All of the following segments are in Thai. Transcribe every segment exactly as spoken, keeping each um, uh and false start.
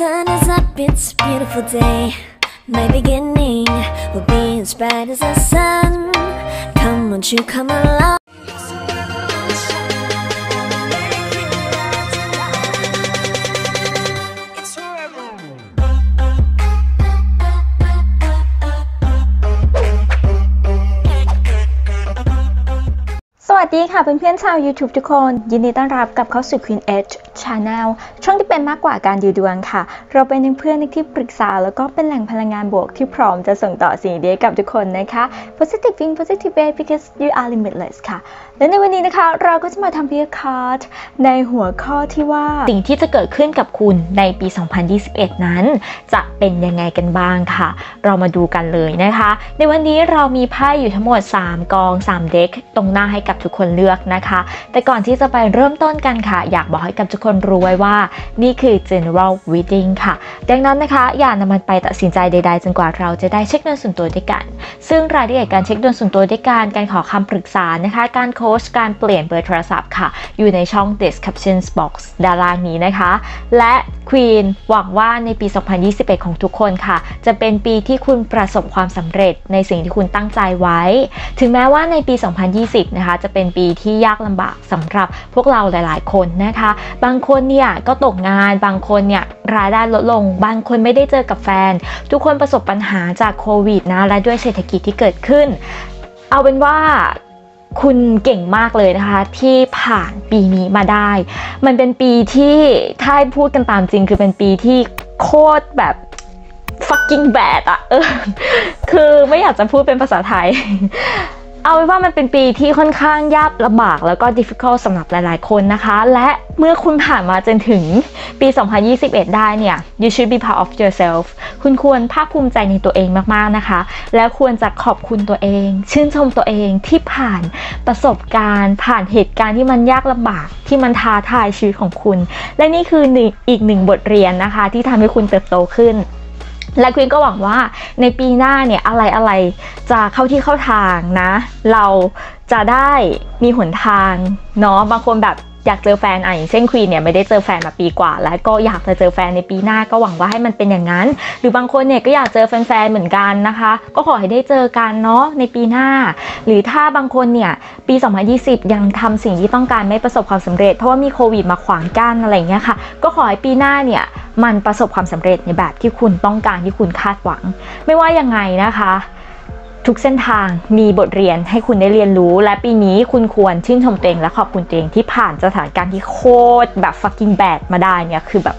sun is up, it's a beautiful day. My beginning will be as bright as the sun. Come, won't you come along?สวัสดีค่ะเพื่อนๆชาว YouTube ทุกคนยินดีต้อนรับกลับเข้าสู่ Queen Edge Channel ช่องที่เป็นมากกว่าการดูดวงค่ะเราเป็นเพื่อนที่ปรึกษาแล้วก็เป็นแหล่งพลังงานบวกที่พร้อมจะส่งต่อสิ่งดีกับทุกคนนะคะ Positive Think Positive Way because you are limitless ค่ะและในวันนี้นะคะเราก็จะมาทำพิคาร์ดในหัวข้อที่ว่าสิ่งที่จะเกิดขึ้นกับคุณในปีสองพันยี่สิบเอ็ดนั้นจะเป็นยังไงกันบ้างค่ะเรามาดูกันเลยนะคะในวันนี้เรามีไพ่อยู่ทั้งหมดสามกองสามเด็กตรงหน้าให้กับทุกคนเลือกนะคะแต่ก่อนที่จะไปเริ่มต้นกันค่ะอยากบอกให้กับทุกคนรู้ไว้ว่านี่คือ general reading ค่ะดังนั้นนะคะอย่านำมันไปตัดสินใจใดๆจนกว่าเราจะได้เช็คดวงส่วนตัวด้วยกันซึ่งรายละเอียดการเช็คดวงส่วนตัวด้วยกันการขอคำปรึกษานะคะการโค้ชการเปลี่ยนเบอร์โทรศัพท์ค่ะอยู่ในช่อง description box ด้านล่างนี้นะคะและ Queen หวังว่าในปีสองพันยี่สิบเอ็ดของทุกคนค่ะจะเป็นปีที่คุณประสบความสำเร็จในสิ่งที่คุณตั้งใจไว้ถึงแม้ว่าในปีสองพันยี่สิบนะคะจะเป็นปีที่ยากลำบากสำหรับพวกเราหลายๆคนนะคะบางคนเนี่ยก็ตกงานบางคนเนี่ยรายได้ลดลงบางคนไม่ได้เจอกับแฟนทุกคนประสบปัญหาจากโควิดนะและด้วยเศรษฐกิจที่เกิดขึ้นเอาเป็นว่าคุณเก่งมากเลยนะคะที่ผ่านปีนี้มาได้มันเป็นปีที่ถ้าพูดกันตามจริงคือเป็นปีที่โคตรแบบfucking bad อ่ะเออคือไม่อยากจะพูดเป็นภาษาไทยเอาไว้ว่ามันเป็นปีที่ค่อนข้างยากลำบากแล้วก็ difficult สำหรับหลายๆคนนะคะและเมื่อคุณผ่านมาจนถึงปี สองพันยี่สิบเอ็ด ได้เนี่ย you should be proud of yourself คุณควรภาคภูมิใจในตัวเองมากๆนะคะแล้วควรจะขอบคุณตัวเองชื่นชมตัวเองที่ผ่านประสบการณ์ผ่านเหตุการณ์ที่มันยากลำบากที่มันท้าทายชีวิตของคุณและนี่คืออีกหนึ่งบทเรียนนะคะที่ทำให้คุณเติบโตขึ้นและคุณก็หวังว่าในปีหน้าเนี่ยอะไรอะไรจะเข้าที่เข้าทางนะเราจะได้มีหนทางเนาะบางคนแบบอยากเจอแฟนอ่ะอย่างเช่นควีนเนี่ยไม่ได้เจอแฟนมาปีกว่าแล้วก็อยากจะเจอแฟนในปีหน้าก็หวังว่าให้มันเป็นอย่างนั้นหรือบางคนเนี่ยก็อยากเจอแฟนๆเหมือนกันนะคะก็ขอให้ได้เจอกันเนาะในปีหน้าหรือถ้าบางคนเนี่ยปีสองพันยี่สิบยังทำสิ่งที่ต้องการไม่ประสบความสำเร็จเพราะว่ามีโควิดมาขวางกั้นอะไรเงี้ยค่ะก็ขอให้ปีหน้าเนี่ยมันประสบความสำเร็จในแบบที่คุณต้องการที่คุณคาดหวังไม่ว่ายังไงนะคะทุกเส้นทางมีบทเรียนให้คุณได้เรียนรู้และปีนี้คุณควรชื่นชมตัวเองและขอบคุณตัวเองที่ผ่านสถานการณ์ที่โคตรแบบ fucking bad มาได้เนี่ยคือแบบ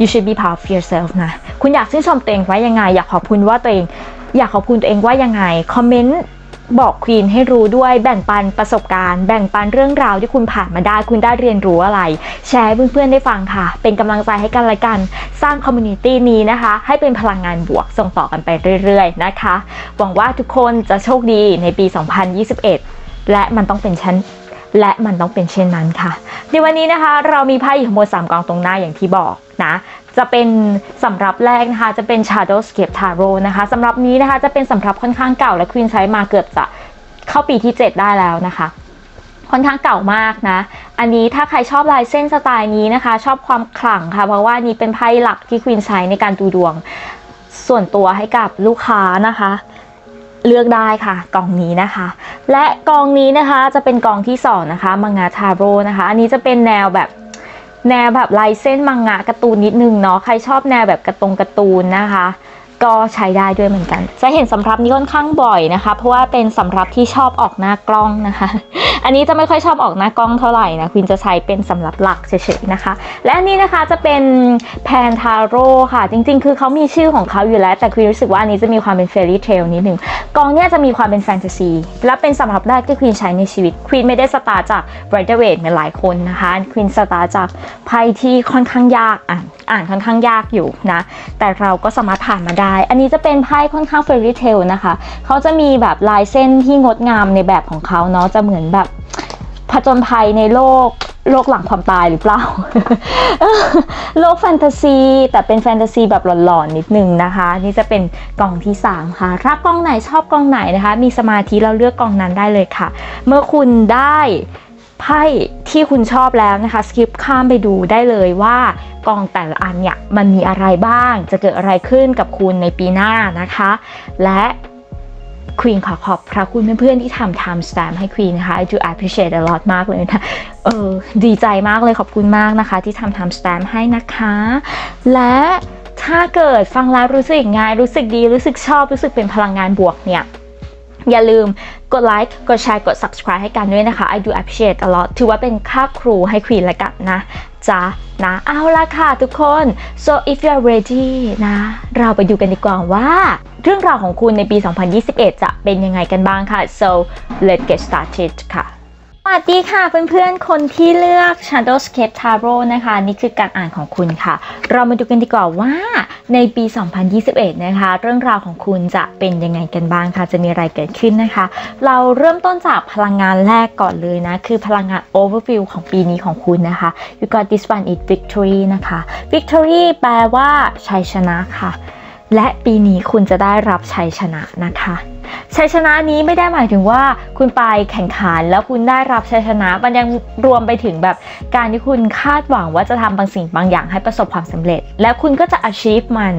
you should be proud of yourself นะคุณอยากชื่นชมตัวเองว่ายังไงอยากขอบคุณว่าตัวเองอยากขอบคุณตัวเองว่ายังไงคอมเมนต์บอกควีนให้รู้ด้วยแบ่งปันประสบการณ์แบ่งปันเรื่องราวที่คุณผ่านมาได้คุณได้เรียนรู้อะไรแชร์เพื่อนๆได้ฟังค่ะเป็นกำลังใจให้กันและกันสร้างคอมมูนิตี้นี้นะคะให้เป็นพลังงานบวกส่งต่อกันไปเรื่อยๆนะคะหวังว่าทุกคนจะโชคดีในปีสองพันยี่สิบเอ็ดและมันต้องเป็นชั้นและมันต้องเป็นเช่นนั้นค่ะในวันนี้นะคะเรามีไพ่อยู่ทั้งหมดสามกองตรงหน้าอย่างที่บอกนะจะเป็นสำรับแรกนะคะจะเป็น Shadowscape Tarot นะคะสำรับนี้นะคะจะเป็นสำรับค่อนข้างเก่าและควีนใช้มาเกือบจะเข้าปีที่เจ็ดได้แล้วนะคะค่อนข้างเก่ามากนะอันนี้ถ้าใครชอบลายเส้นสไตล์นี้นะคะชอบความขลังค่ะเพราะว่านี่เป็นไพ่หลักที่ควีนใช้ในการดูดวงส่วนตัวให้กับลูกค้านะคะเลือกได้ค่ะกองนี้นะคะและกองนี้นะคะจะเป็นกองที่สองนะคะมังงะทาโร่นะคะอันนี้จะเป็นแนวแบบแนวแบบลายเส้นมังงะการ์ตูนนิดนึงเนาะใครชอบแนวแบบการ์ตงการ์ตูนนะคะก็ใช้ได้ด้วยเหมือนกันจะเห็นสำรับนี้ค่อนข้างบ่อยนะคะเพราะว่าเป็นสำรับที่ชอบออกหน้ากล้องนะคะอันนี้จะไม่ค่อยชอบออกหน้ากล้องเท่าไหร่นะคุณจะใช้เป็นสำรับหลักเฉยๆนะคะและอันนี้นะคะจะเป็นแพนทาโร่ค่ะจริงๆคือเขามีชื่อของเขาอยู่แล้วแต่คุณรู้สึกว่าอันนี้จะมีความเป็นเฟรรี่เทลนิดนึงกองเนี้ยจะมีความเป็นแฟนตาซีและเป็นสำรับแรกที่คุณใช้ในชีวิตคุณไม่ได้สตาร์จากไบรท์เวทเหมือนหลายคนนะคะคุณสตาร์จากไพ่ที่ค่อนข้างยากอ่านอ่านค่อนข้างยากอยู่นะแต่เราก็สามารถผ่านมาได้อันนี้จะเป็นไพ่ค่อนข้างเฟรรี่เทลนะคะเขาจะมีแบบลายเส้นที่งดงามในแบบของเขาเนาะจะเหมือนแบบผจญภัยในโลกโลกหลังความตายหรือเปล่า โลกแฟนตาซีแต่เป็นแฟนตาซีแบบหลอนๆนิดนึงนะคะนี่จะเป็นกองที่สามค่ะรักกองไหนชอบกองไหนนะคะมีสมาธิเราเลือกกองนั้นได้เลยค่ะเมื่อคุณได้ ไพ่ที่คุณชอบแล้วนะคะสคิปข้ามไปดูได้เลยว่ากองแต่ละอันเนี่ยมันมีอะไรบ้างจะเกิดอะไรขึ้นกับคุณในปีหน้านะคะและควีนขอขอบพระคุณเพื่อนๆที่ทำ time stamp ให้ควีนนะคะ I do appreciate a lot มากเลยนะเออดีใจมากเลยขอบคุณมากนะคะที่ทำ time stamp ให้นะคะและถ้าเกิดฟังแล้วรู้สึกยังไงรู้สึกดีรู้สึกชอบรู้สึกเป็นพลังงานบวกเนี่ยอย่าลืมกดไลค์กดแชร์กด subscribe ให้กันด้วยนะคะ I do appreciate a lot ถือว่าเป็นค่าครูให้ควีนละกันนะจ้ะนะเอาละค่ะทุกคน so if you are ready นะเราไปดูกันดีกว่าว่าเรื่องราวของคุณในปี สองพันยี่สิบเอ็ด จะเป็นยังไงกันบ้างค่ะ so let's get started ค่ะสวัสดีค่ะเพื่อนๆคนที่เลือก Shadowscape Tarot นะคะนี่คือการอ่านของคุณค่ะเรามาดูกันดีกว่าว่าในปีสองพันยี่สิบเอ็ดนะคะเรื่องราวของคุณจะเป็นยังไงกันบ้างค่ะจะมีอะไรเกิดขึ้นนะคะเราเริ่มต้นจากพลังงานแรกก่อนเลยนะคือพลังงาน overview ของปีนี้ของคุณนะคะ you got this one is victory นะคะ victory แปลว่าชัยชนะค่ะและปีนี้คุณจะได้รับชัยชนะนะคะชัยชนะนี้ไม่ได้หมายถึงว่าคุณไปแข่งขันแล้วคุณได้รับชัยชนะมันยังรวมไปถึงแบบการที่คุณคาดหวังว่าจะทำบางสิ่งบางอย่างให้ประสบความสำเร็จแล้วคุณก็จะ achieve มัน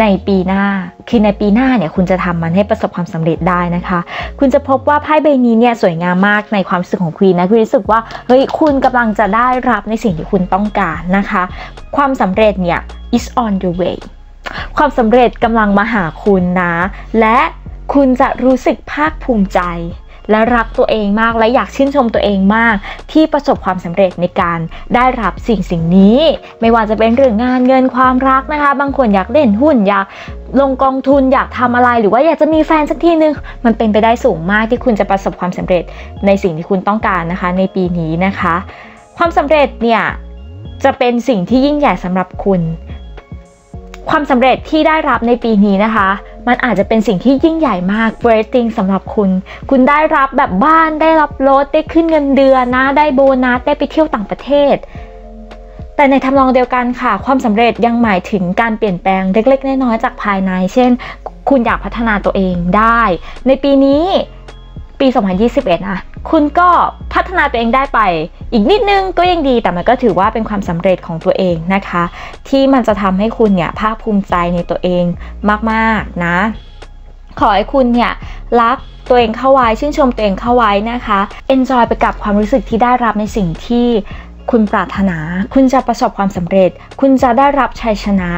ในปีหน้าคือในปีหน้าเนี่ยคุณจะทำมันให้ประสบความสำเร็จได้นะคะคุณจะพบว่าไพ่ใบนี้เนี่ยสวยงามมากในความรู้สึกของคุณนะคุณรู้สึกว่าเฮ้ยคุณกำลังจะได้รับในสิ่งที่คุณต้องการนะคะความสำเร็จเนี่ย is on the way ความสำเร็จกำลังมาหาคุณนะและคุณจะรู้สึกภาคภูมิใจและรักตัวเองมากและอยากชื่นชมตัวเองมากที่ประสบความสำเร็จในการได้รับสิ่งสิ่งนี้ไม่ว่าจะเป็นเรื่องงานเงินความรักนะคะบางคนอยากเล่นหุ้นอยากลงกองทุนอยากทำอะไรหรือว่าอยากจะมีแฟนสักทีนึงมันเป็นไปได้สูงมากที่คุณจะประสบความสำเร็จในสิ่งที่คุณต้องการนะคะในปีนี้นะคะความสำเร็จเนี่ยจะเป็นสิ่งที่ยิ่งใหญ่สำหรับคุณความสำเร็จที่ได้รับในปีนี้นะคะมันอาจจะเป็นสิ่งที่ยิ่งใหญ่มาก breaking สำหรับคุณคุณได้รับแบบบ้านได้รับรถได้ขึ้นเงินเดือนนะได้โบนัสได้ไปเที่ยวต่างประเทศแต่ในทำนองเดียวกันค่ะความสำเร็จยังหมายถึงการเปลี่ยนแปลงเล็กๆน้อยๆจากภายในเช่นคุณอยากพัฒนาตัวเองได้ในปีนี้ปีสองพันยี่สิบเอ็ดนะคุณก็พัฒนาตัวเองได้ไปอีกนิดนึงก็ยังดีแต่มันก็ถือว่าเป็นความสำเร็จของตัวเองนะคะที่มันจะทำให้คุณเนี่ยภาคภูมิใจในตัวเองมากๆนะขอให้คุณเนี่ยรักตัวเองเข้าไว้ชื่นชมตัวเองเข้าไว้นะคะ enjoy ไปกับความรู้สึกที่ได้รับในสิ่งที่คุณปรารถนาคุณจะประสบความสำเร็จคุณจะได้รับชัยชนะ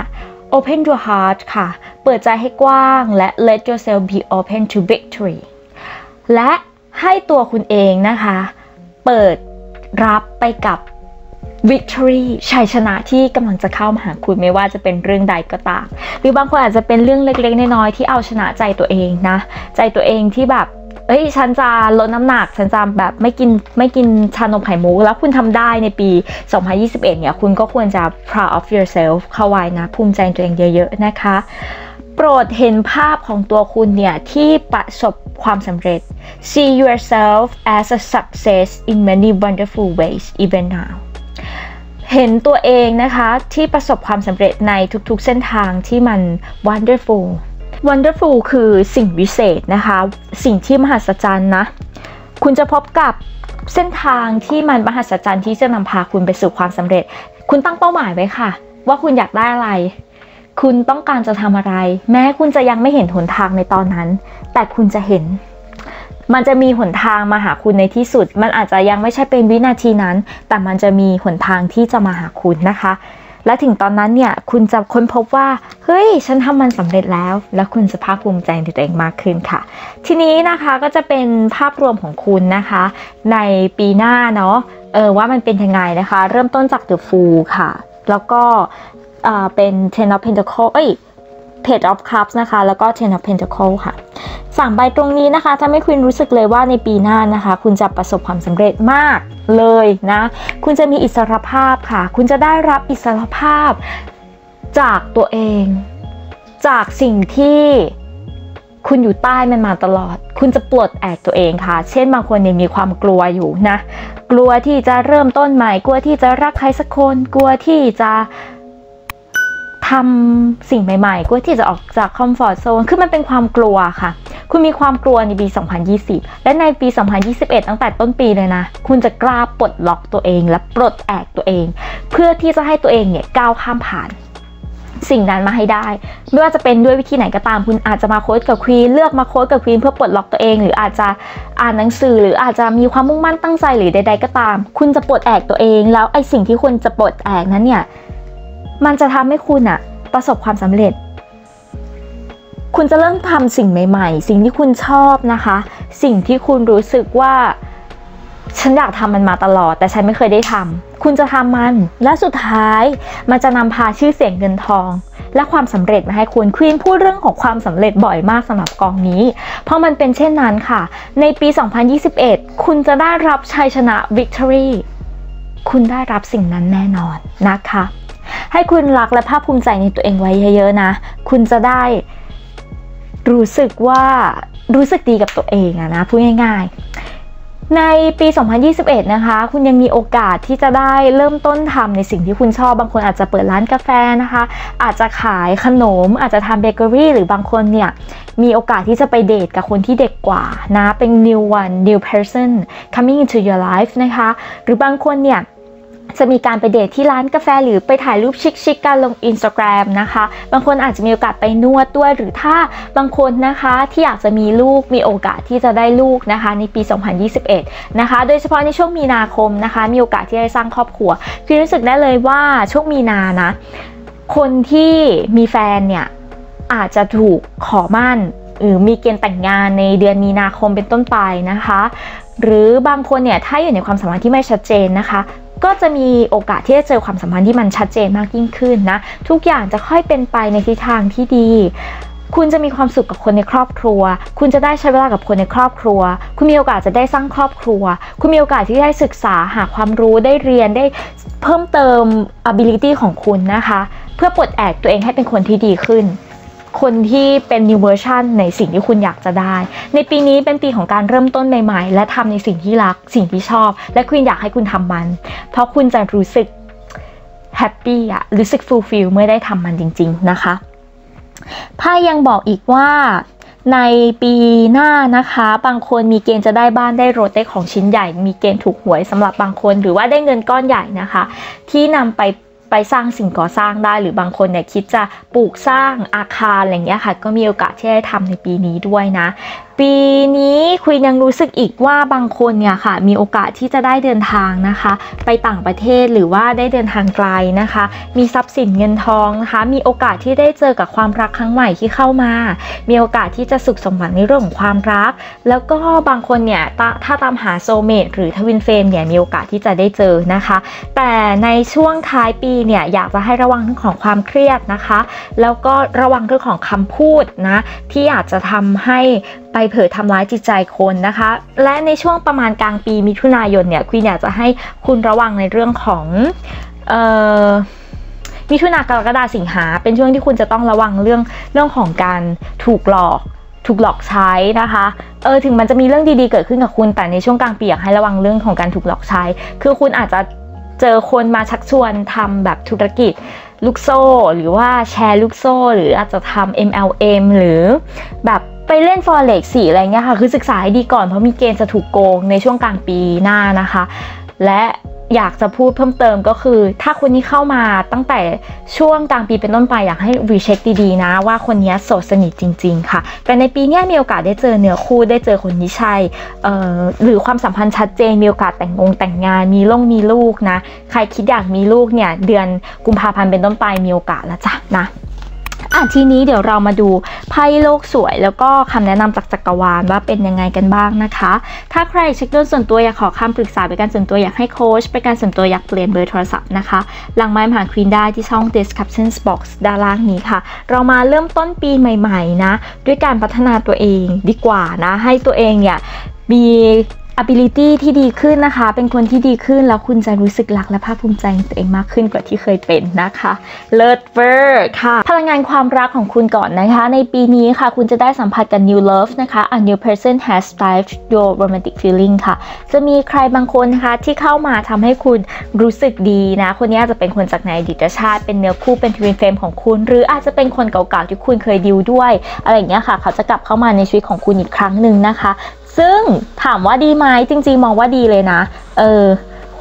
open your heart ค่ะเปิดใจให้กว้างและ let yourself be open to victoryและให้ตัวคุณเองนะคะเปิดรับไปกับ victory ชัยชนะที่กำลังจะเข้ามาหาคุณไม่ว่าจะเป็นเรื่องใดก็ตามหรือบางคนอาจจะเป็นเรื่องเล็กๆน้อยๆที่เอาชนะใจตัวเองนะใจตัวเองที่แบบเอ้ยฉันจะลดน้ำหนักฉันจะแบบไม่กินไม่กินชานมไข่มุกแล้วคุณทำได้ในปีสองพันยี่สิบเอ็ดเนี่ยคุณก็ควรจะ proud of yourself เข้าไว้นะภูมิใจตัวเองเยอะๆนะคะโปรดเห็นภาพของตัวคุณเนี่ยที่ประสบความสำเร็จ see yourself as a success in many wonderful ways even now เห็นตัวเองนะคะที่ประสบความสำเร็จในทุกๆเส้นทางที่มัน wonderful wonderful คือสิ่งวิเศษนะคะสิ่งที่มหัศจรรย์นะคุณจะพบกับเส้นทางที่มันมหัศจรรย์ที่จะนำพาคุณไปสู่ความสำเร็จคุณตั้งเป้าหมายไว้ค่ะว่าคุณอยากได้อะไรคุณต้องการจะทำอะไรแม้คุณจะยังไม่เห็นหนทางในตอนนั้นแต่คุณจะเห็นมันจะมีหนทางมาหาคุณในที่สุดมันอาจจะยังไม่ใช่เป็นวินาทีนั้นแต่มันจะมีหนทางที่จะมาหาคุณนะคะและถึงตอนนั้นเนี่ยคุณจะค้นพบว่าเฮ้ยฉันทำมันสำเร็จแล้วและคุณจะภาคภูมิใจในตัวเองมากขึ้นค่ะทีนี้นะคะก็จะเป็นภาพรวมของคุณนะคะในปีหน้าเนาะเออว่ามันเป็นยังไงนะคะเริ่มต้นจาก The Fool ค่ะแล้วก็เป็น Ten of Pentacles เอ้ย Page of Cups นะคะแล้วก็ Ten of Pentacles ค่ะสามใบตรงนี้นะคะจะไม่คุณรู้สึกเลยว่าในปีหน้านะคะคุณจะประสบความสำเร็จมากเลยนะคุณจะมีอิสรภาพค่ะคุณจะได้รับอิสรภาพจากตัวเองจากสิ่งที่คุณอยู่ใต้มันมาตลอดคุณจะปลดแอกตัวเองค่ะเช่นบางคนเนี่ยมีความกลัวอยู่นะกลัวที่จะเริ่มต้นใหม่กลัวที่จะรักใครสักคนกลัวที่จะทำสิ่งใหม่ๆกลัวที่จะออกจากคอมฟอร์ตโซนคือมันเป็นความกลัวค่ะ คุณมีความกลัวในปีสองพันยี่สิบและในปีสองพันยี่สิบเอ็ดตั้งแต่ต้นปีเลยนะคุณจะกล้าปลดล็อกตัวเองและปลดแอกตัวเองเพื่อที่จะให้ตัวเองเนี่ยก้าวข้ามผ่านสิ่งนั้นมาให้ได้ไม่ว่าจะเป็นด้วยวิธีไหนก็ตามคุณอาจจะมาโค้ชกับควีนเลือกมาโค้ชกับควีนเพื่อปลดล็อกตัวเองหรืออาจจะอ่านหนังสือหรืออาจจะมีความมุ่งมั่นตั้งใจหรือใดๆก็ตามคุณจะปลดแอกตัวเองแล้วไอ้สิ่งที่คุณจะปลดแอกนั้นเนี่ยมันจะทำให้คุณอะประสบความสำเร็จคุณจะเริ่มทำสิ่งใหม่ๆสิ่งที่คุณชอบนะคะสิ่งที่คุณรู้สึกว่าฉันอยากทำมันมาตลอดแต่ฉันไม่เคยได้ทำคุณจะทำมันและสุดท้ายมันจะนำพาชื่อเสียงเงินทองและความสำเร็จมาให้คุณควีนพูดเรื่องของความสำเร็จบ่อยมากสำหรับกองนี้เพราะมันเป็นเช่นนั้นค่ะในปีสองพันยี่สิบเอ็ดคุณจะได้รับชัยชนะ Victory คุณได้รับสิ่งนั้นแน่นอนนะคะให้คุณรักและภาคภูมิใจในตัวเองไว้เยอะๆนะคุณจะได้รู้สึกว่ารู้สึกดีกับตัวเองอะนะพูดง่ายๆในปีสองพันยี่สิบเอ็ดนะคะคุณยังมีโอกาสที่จะได้เริ่มต้นทำในสิ่งที่คุณชอบบางคนอาจจะเปิดร้านกาแฟนะคะอาจจะขายขนมอาจจะทำเบเกอรี่หรือบางคนเนี่ยมีโอกาสที่จะไปเดทกับคนที่เด็กกว่านะเป็น new one new person coming into your life นะคะหรือบางคนเนี่ยจะมีการไปเดทที่ร้านกาแฟหรือไปถ่ายรูปชิคๆกันลง Instagram นะคะบางคนอาจจะมีโอกาสไปนวดด้วยหรือถ้าบางคนนะคะที่อยากจะมีลูกมีโอกาสที่จะได้ลูกนะคะในปีสองพันยี่สิบเอ็ดนะคะโดยเฉพาะในช่วงมีนาคมนะคะมีโอกาสที่จะสร้างครอบครัวคือรู้สึกได้เลยว่าช่วงมีนานะคนที่มีแฟนเนี่ยอาจจะถูกขอมั่นหรือมีเกณฑ์แต่งงานในเดือนมีนาคมเป็นต้นไปนะคะหรือบางคนเนี่ยถ้าอยู่ในความสัมพันธ์ที่ไม่ชัดเจนนะคะก็จะมีโอกาสที่จะเจอความสัมพันธ์ที่มันชัดเจนมากยิ่งขึ้นนะทุกอย่างจะค่อยเป็นไปในทิศทางที่ดีคุณจะมีความสุขกับคนในครอบครัวคุณจะได้ใช้เวลากับคนในครอบครัวคุณมีโอกาสจะได้สร้างครอบครัวคุณมีโอกาสที่ได้ศึกษาหาความรู้ได้เรียนได้เพิ่มเติม ability ของคุณนะคะเพื่อปลดแอกตัวเองให้เป็นคนที่ดีขึ้นคนที่เป็น new version ในสิ่งที่คุณอยากจะได้ในปีนี้เป็นปีของการเริ่มต้นใหม่ๆและทำในสิ่งที่รักสิ่งที่ชอบและคุณอยากให้คุณทำมันเพราะคุณจะรู้สึกแฮปปี้อะรู้สึก fulfill เมื่อได้ทำมันจริงๆนะคะไพ่ยังบอกอีกว่าในปีหน้านะคะบางคนมีเกณฑ์จะได้บ้านได้รถได้ของชิ้นใหญ่มีเกณฑ์ถูกหวยสำหรับบางคนหรือว่าได้เงินก้อนใหญ่นะคะที่นำไปไปสร้างสิ่งก่อสร้างได้หรือบางคนเนี่ยคิดจะปลูกสร้างอาคารอะไรอย่างเงี้ยค่ะก็มีโอกาสที่ได้ทำในปีนี้ด้วยนะปีนี้คุยยังรู้สึกอีกว่าบางคนเนี่ยค่ะมีโอกาสที่จะได้เดินทางนะคะไปต่างประเทศหรือว่าได้เดินทางไกลนะคะมีทรัพย์สินเงินทองนะคะมีโอกาสที่ได้เจอกับความรักครั้งใหม่ที่เข้ามามีโอกาสที่จะสุขสมหวังในเรื่องของความรักแล้วก็บางคนเนี่ยถ้าตามหาโซลเมทหรือทวินเฟมเนี่ยมีโอกาสที่จะได้เจอนะคะแต่ในช่วงท้ายปีเนี่ยอยากจะให้ระวังเรื่องของความเครียดนะคะแล้วก็ระวังเรื่องของคำพูดนะที่อาจจะทำให้ไปเผยทำร้ายจิตใจคนนะคะและในช่วงประมาณกลางปีมิถุนายนเนี่ยคุณอยากจะให้คุณระวังในเรื่องของเอ่อมิถุนายนกรกฎาคมสิงหาเป็นช่วงที่คุณจะต้องระวังเรื่องเรื่องของการถูกหลอกถูกหลอกใช้นะคะเออถึงมันจะมีเรื่องดีๆเกิดขึ้นกับคุณแต่ในช่วงกลางปีอยากให้ระวังเรื่องของการถูกหลอกใช้คือคุณอาจจะเจอคนมาชักชวนทำแบบธุรกิจลูกโซ่หรือว่าแชร์ลูกโซ่หรืออาจจะทำ เอ็ม แอล เอ็ม หรือแบบไปเล่น forex สี่อะไรเงี้ยค่ะคือศึกษาให้ดีก่อนเพราะมีเกณฑ์จะถูกโกงในช่วงกลางปีหน้านะคะและอยากจะพูดเพิ่มเติมก็คือถ้าคนนี้เข้ามาตั้งแต่ช่วงกลางปีเป็นต้นไปอยากให้รีเช็คดีๆนะว่าคนนี้โสดสนิทจริงๆค่ะแต่ในปีนี้มีโอกาสได้เจอเนื้อคู่ได้เจอคนที่ใช่หรือความสัมพันธ์ชัดเจนมีโอกาสแต่งงงแต่งงานมีล่องมีลูกนะใครคิดอยากมีลูกเนี่ยเดือนกุมภาพันธ์เป็นต้นไปมีโอกาสแล้วจ้ะนะอ่ะทีนี้เดี๋ยวเรามาดูไพ่โลกสวยแล้วก็คำแนะนำจากจักรวาลว่าเป็นยังไงกันบ้างนะคะถ้าใครเช็คดวงส่วนตัวอยากขอคำปรึกษาไปการส่วนตัวอยากให้โค้ชไปการส่วนตัวอยากเปลี่ยนเบอร์โทรศัพท์นะคะหลังไมค์หาควีนได้ที่ช่อง description box ด้านล่างนี้ค่ะเรามาเริ่มต้นปีใหม่ๆนะด้วยการพัฒนาตัวเองดีกว่านะให้ตัวเองเนี่ยมี ability ที่ดีขึ้นนะคะเป็นคนที่ดีขึ้นแล้วคุณจะรู้สึกรักและภาคภูมิใจในตัวเองมากขึ้นกว่าที่เคยเป็นนะคะเลิศเวอร์ค่ะพลังงานความรักของคุณก่อนนะคะในปีนี้ค่ะคุณจะได้สัมผัสกับ new love นะคะ a new person has stirred your romantic feeling ค่ะจะมีใครบางคนนะคะที่เข้ามาทำให้คุณรู้สึกดีนะคนนี้อาจจะเป็นคนจากในอดีตชาติเป็นเนื้อคู่เป็นทวินเฟรมของคุณหรืออาจจะเป็นคนเก่าๆที่คุณเคยดีลด้วยอะไรอย่างเงี้ยค่ะเขาจะกลับเข้ามาในชีวิตของคุณอีกครั้งหนึ่งนะคะซึ่งถามว่าดีไหมจริงๆมองว่าดีเลยนะเออ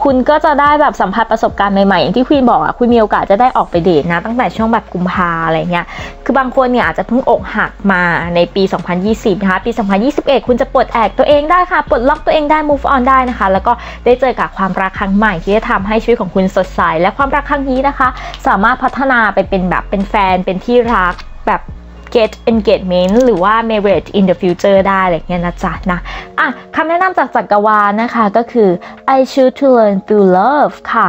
คุณก็จะได้แบบสัมผัสประสบการณ์ใหม่ๆอย่างที่คุณบอกอ่ะคุณมีโอกาสจะได้ออกไปเดทนะตั้งแต่ช่วงแบบกุมภาอะไรเงี้ยคือบางคนเนี่ยอาจจะเพิ่งอกหักมาในปีสองพันยี่สิบนะคะปีสองพันยี่สิบเอ็ดคุณจะปลดแอกตัวเองได้ค่ะปลดล็อกตัวเองได้ move on ได้นะคะแล้วก็ได้เจอกับความรักครั้งใหม่ที่จะทำให้ชีวิตของคุณสดใสและความรักครั้งนี้นะคะสามารถพัฒนาไปเป็นแบบเป็นแฟนเป็นที่รักแบบ get engagement หรือว่า marriage in the future ได้อะไรเงี้ยนะจ๊ะนะอ่ะคำแนะนำจากจักรวาลนะคะก็คือ I choose to learn through love ค่ะ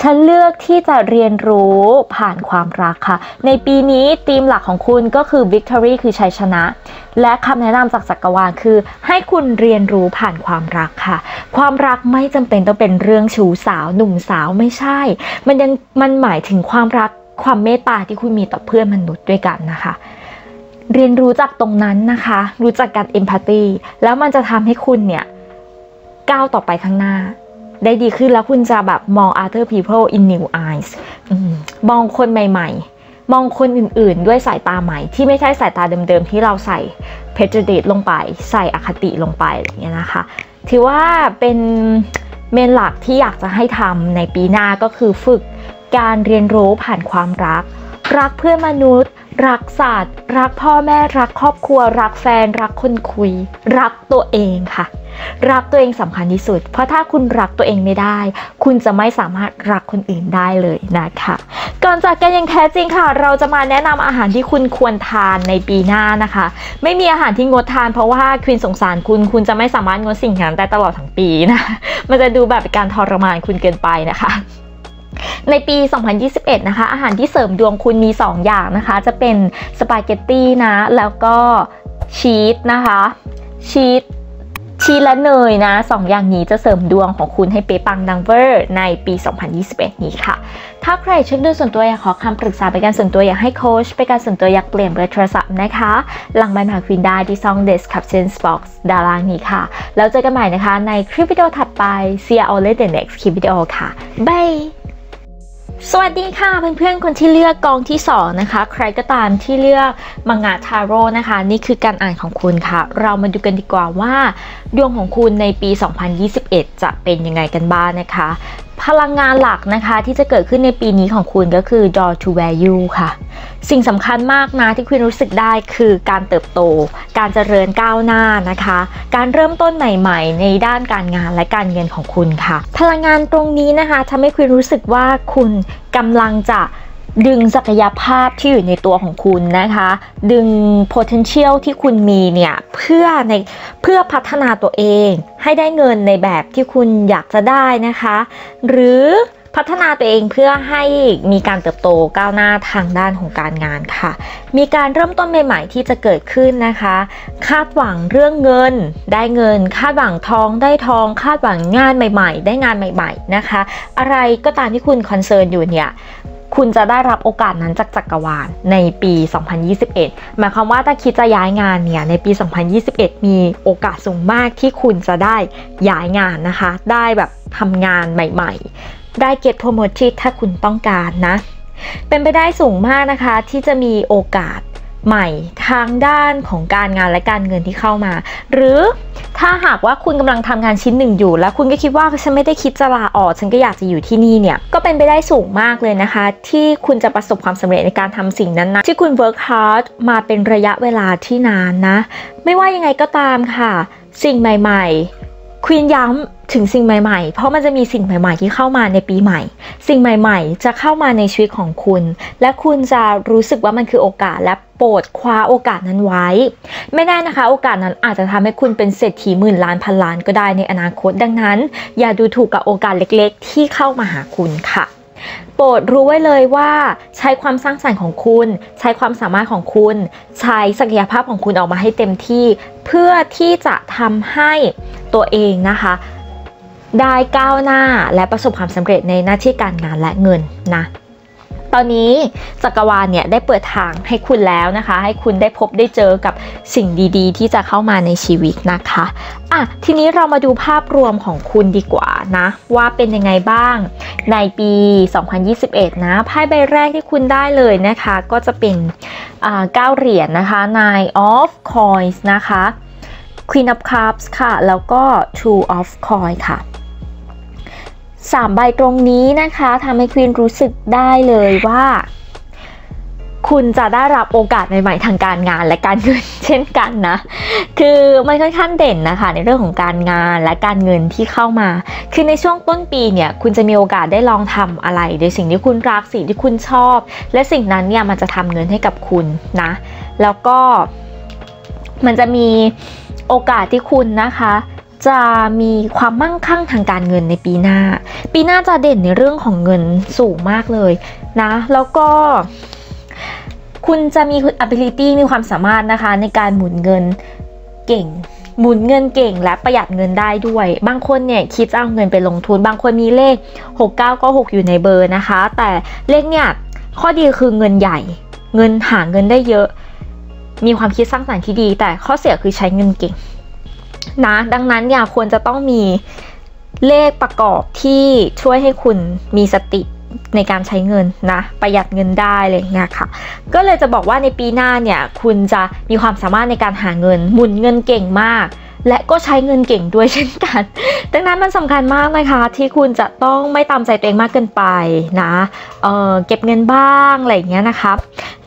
ฉันเลือกที่จะเรียนรู้ผ่านความรักค่ะในปีนี้ธีมหลักของคุณก็คือ victory คือชัยชนะและคำแนะนำจากจักรวาลคือให้คุณเรียนรู้ผ่านความรักค่ะความรักไม่จำเป็นต้องเป็นเรื่องชู้สาวหนุ่มสาวไม่ใช่มันยังมันหมายถึงความรักความเมตตาที่คุณมีต่อเพื่อนมนุษย์ด้วยกันนะคะเรียนรู้จากตรงนั้นนะคะรู้จักการ empathy แล้วมันจะทำให้คุณเนี่ยก้าวต่อไปข้างหน้าได้ดีขึ้นแล้วคุณจะแบบมอง other people in new eyes มองคนใหม่ๆมองคนอื่นๆด้วยสายตาใหม่ที่ไม่ใช่สายตาเดิมๆที่เราใส่ prejudice ลงไปใส่อคติลงไปอย่างเงี้ยนะคะถือว่าเป็นเมนหลักที่อยากจะให้ทำในปีหน้าก็คือฝึกการเรียนรู้ผ่านความรักรักเพื่อนมนุษย์รักศาสตร์รักพ่อแม่รักครอบครัวรักแฟนรักคนคุยรักตัวเองค่ะรักตัวเองสำคัญที่สุดเพราะถ้าคุณรักตัวเองไม่ได้คุณจะไม่สามารถรักคนอื่นได้เลยนะคะก่อนจากกันอย่างแท้จริงค่ะเราจะมาแนะนำอาหารที่คุณควรทานในปีหน้านะคะไม่มีอาหารที่งดทานเพราะว่าคุณสงสารคุณคุณจะไม่สามารถงดสิ่งนั้นได้ตลอดทั้งปีนะมันจะดูแบบเป็นการทรมานคุณเกินไปนะคะในปีสองพันยี่สิบเอ็ดนะคะอาหารที่เสริมดวงคุณมีสองอย่างนะคะจะเป็นสปาเกตตี้นะแล้วก็ชีสนะคะชีสชีสและเนยนะสองอย่างนี้จะเสริมดวงของคุณให้เป๊ะปังดังเวอร์ในปีสองพันยี่สิบเอ็ดนี้ค่ะถ้าใครเช็คดวงส่วนตัวอยากขอคำปรึกษาไปการส่วนตัวอยากให้โค้ชไปการส่วนตัวอยากเปลี่ยนเบอร์โทรศัพท์นะคะหลังไมค์หาควีนได้ที่ช่อง description box ด้านล่างนี้ค่ะแล้วเจอกันใหม่นะคะในคลิปวิดีโอถัดไป see you all in the next คลิปวิดีโอค่ะบายสวัสดีค่ะเพื่อนๆคนที่เลือกกองที่สองนะคะใครก็ตามที่เลือกมังงะทาโร่นะคะนี่คือการอ่านของคุณค่ะเรามาดูกันดีกว่าว่าดวงของคุณในปีสองพันยี่สิบเอ็ดจะเป็นยังไงกันบ้าง น, นะคะพลังงานหลักนะคะที่จะเกิดขึ้นในปีนี้ของคุณก็คือ door to value ค่ะสิ่งสำคัญมากนะที่คุณรู้สึกได้คือการเติบโตการเจริญก้าวหน้านะคะการเริ่มต้นใหม่ๆในด้านการงานและการเงินของคุณค่ะพลังงานตรงนี้นะคะทำให้คุณรู้สึกว่าคุณกำลังจะดึงศักยภาพที่อยู่ในตัวของคุณนะคะดึง potential ที่คุณมีเนี่ยเพื่อในเพื่อพัฒนาตัวเองให้ได้เงินในแบบที่คุณอยากจะได้นะคะหรือพัฒนาตัวเองเพื่อให้มีการเติบโตก้าวหน้าทางด้านของการงานค่ะมีการเริ่มต้นใหม่ๆที่จะเกิดขึ้นนะคะคาดหวังเรื่องเงินได้เงินคาดหวังทองได้ทองคาดหวังงานใหม่ๆได้งานใหม่ๆนะคะอะไรก็ตามที่คุณคอนเซิร์นอยู่เนี่ยคุณจะได้รับโอกาสนั้นจากจักรวาลในปีสองพันยี่สิบเอ็ดหมายความว่าถ้าคิดจะย้ายงานเนี่ยในปีสองพันยี่สิบเอ็ดมีโอกาสสูงมากที่คุณจะได้ย้ายงานนะคะได้แบบทำงานใหม่ๆได้เก็ตโปรโมชั่นถ้าคุณต้องการนะเป็นไปได้สูงมากนะคะที่จะมีโอกาสใหม่ทางด้านของการงานและการเงินที่เข้ามาหรือถ้าหากว่าคุณกำลังทำงานชิ้นหนึ่งอยู่แล้วคุณก็คิดว่าฉันไม่ได้คิดจะลาออกฉันก็อยากจะอยู่ที่นี่เนี่ยก็เป็นไปได้สูงมากเลยนะคะที่คุณจะประสบความสำเร็จในการทำสิ่งนั้นนะที่คุณ work hard มาเป็นระยะเวลาที่นานนะไม่ว่ายังไงก็ตามค่ะสิ่งใหม่ๆคุณย้ำถึงสิ่งใหม่ๆเพราะมันจะมีสิ่งใหม่ๆที่เข้ามาในปีใหม่สิ่งใหม่ๆจะเข้ามาในชีวิตของคุณและคุณจะรู้สึกว่ามันคือโอกาสและโปรดคว้าโอกาสนั้นไว้ไม่แน่นะคะโอกาสนั้นอาจจะทำให้คุณเป็นเศรษฐีหมื่นล้านพันล้านก็ได้ในอนาคตดังนั้นอย่าดูถูกกับโอกาสเล็กๆที่เข้ามาหาคุณค่ะ โปรดรู้ไว้เลยว่าใช้ความสร้างสรรค์ของคุณใช้ความสามารถของคุณใช้ศักยภาพของคุณออกมาให้เต็มที่เพื่อที่จะทำให้ตัวเองนะคะได้ก้าวหน้าและประสบความสำเร็จในหน้าที่การงานและเงินนะตอนนี้จักรวาลเนี่ยได้เปิดทางให้คุณแล้วนะคะให้คุณได้พบได้เจอกับสิ่งดีๆที่จะเข้ามาในชีวิตนะคะอ่ะทีนี้เรามาดูภาพรวมของคุณดีกว่านะว่าเป็นยังไงบ้างในปีสองพันยี่สิบเอ็ดนะไพ่ใบแรกที่คุณได้เลยนะคะก็จะเป็นเก้าเหรียญ น, นะคะ Nine of Coins นะคะ Queen of Cups ค่ะแล้วก็ Two of Coins ค่ะสามใบตรงนี้นะคะทำให้ควีนรู้สึกได้เลยว่าคุณจะได้รับโอกาสใหม่ๆทางการงานและการเงินเช่นกันนะคือมันค่อนข้างเด่นนะคะในเรื่องของการงานและการเงินที่เข้ามาคือในช่วงต้นปีเนี่ยคุณจะมีโอกาสได้ลองทำอะไรในสิ่งที่คุณรักสิ่งที่คุณชอบและสิ่งนั้นเนี่ยมันจะทำเงินให้กับคุณนะแล้วก็มันจะมีโอกาสที่คุณนะคะจะมีความมั่งคั่งทางการเงินในปีหน้าปีหน้าจะเด่นในเรื่องของเงินสูงมากเลยนะแล้วก็คุณจะมี ability มีความสามารถนะคะในการหมุนเงินเก่งหมุนเงินเก่งและประหยัดเงินได้ด้วยบางคนเนี่ยคิดจะเอาเงินไปลงทุนบางคนมีเลขหกเก้าเก้าหกอยู่ในเบอร์นะคะแต่เลขเนี่ยข้อดีคือเงินใหญ่เงินหาเงินได้เยอะมีความคิดสร้างสรรค์ที่ดีแต่ข้อเสียคือใช้เงินเก่งนะดังนั้นเนี่ยควรจะต้องมีเลขประกอบที่ช่วยให้คุณมีสติในการใช้เงินนะประหยัดเงินได้อะไรอย่างเงี้ยค่ะก็เลยจะบอกว่าในปีหน้าเนี่ยคุณจะมีความสามารถในการหาเงินหมุนเงินเก่งมากและก็ใช้เงินเก่งด้วยเช่นกันดังนั้นมันสำคัญมากนะคะที่คุณจะต้องไม่ตามใจตัวเองมากเกินไปนะเออเก็บเงินบ้างอะไรอย่างเงี้ยนะคะ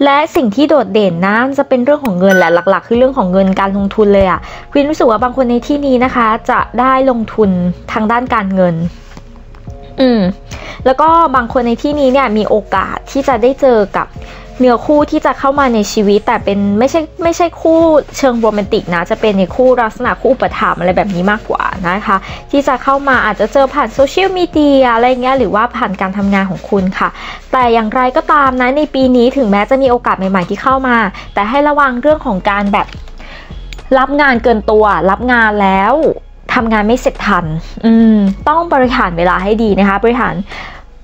และสิ่งที่โดดเด่นนะจะเป็นเรื่องของเงินแหละหลักๆคือเรื่องของเงินการลงทุนเลยอ่ะควีนรู้สึกว่าบางคนในที่นี้นะคะจะได้ลงทุนทางด้านการเงินอืมแล้วก็บางคนในที่นี้เนี่ยมีโอกาสที่จะได้เจอกับเนื้อคู่ที่จะเข้ามาในชีวิตแต่เป็นไม่ใช่ไม่ใช่คู่เชิงโรแมนติกนะจะเป็นในคู่ลักษณะคู่อุปถัมภ์อะไรแบบนี้มากกว่านะคะที่จะเข้ามาอาจจะเจอผ่านโซเชียลมีเดียอะไรเงี้ยหรือว่าผ่านการทำงานของคุณค่ะแต่อย่างไรก็ตามนะในปีนี้ถึงแม้จะมีโอกาสใหม่ๆที่เข้ามาแต่ให้ระวังเรื่องของการแบบรับงานเกินตัวรับงานแล้วทำงานไม่เสร็จทันอืมต้องบริหารเวลาให้ดีนะคะบริหาร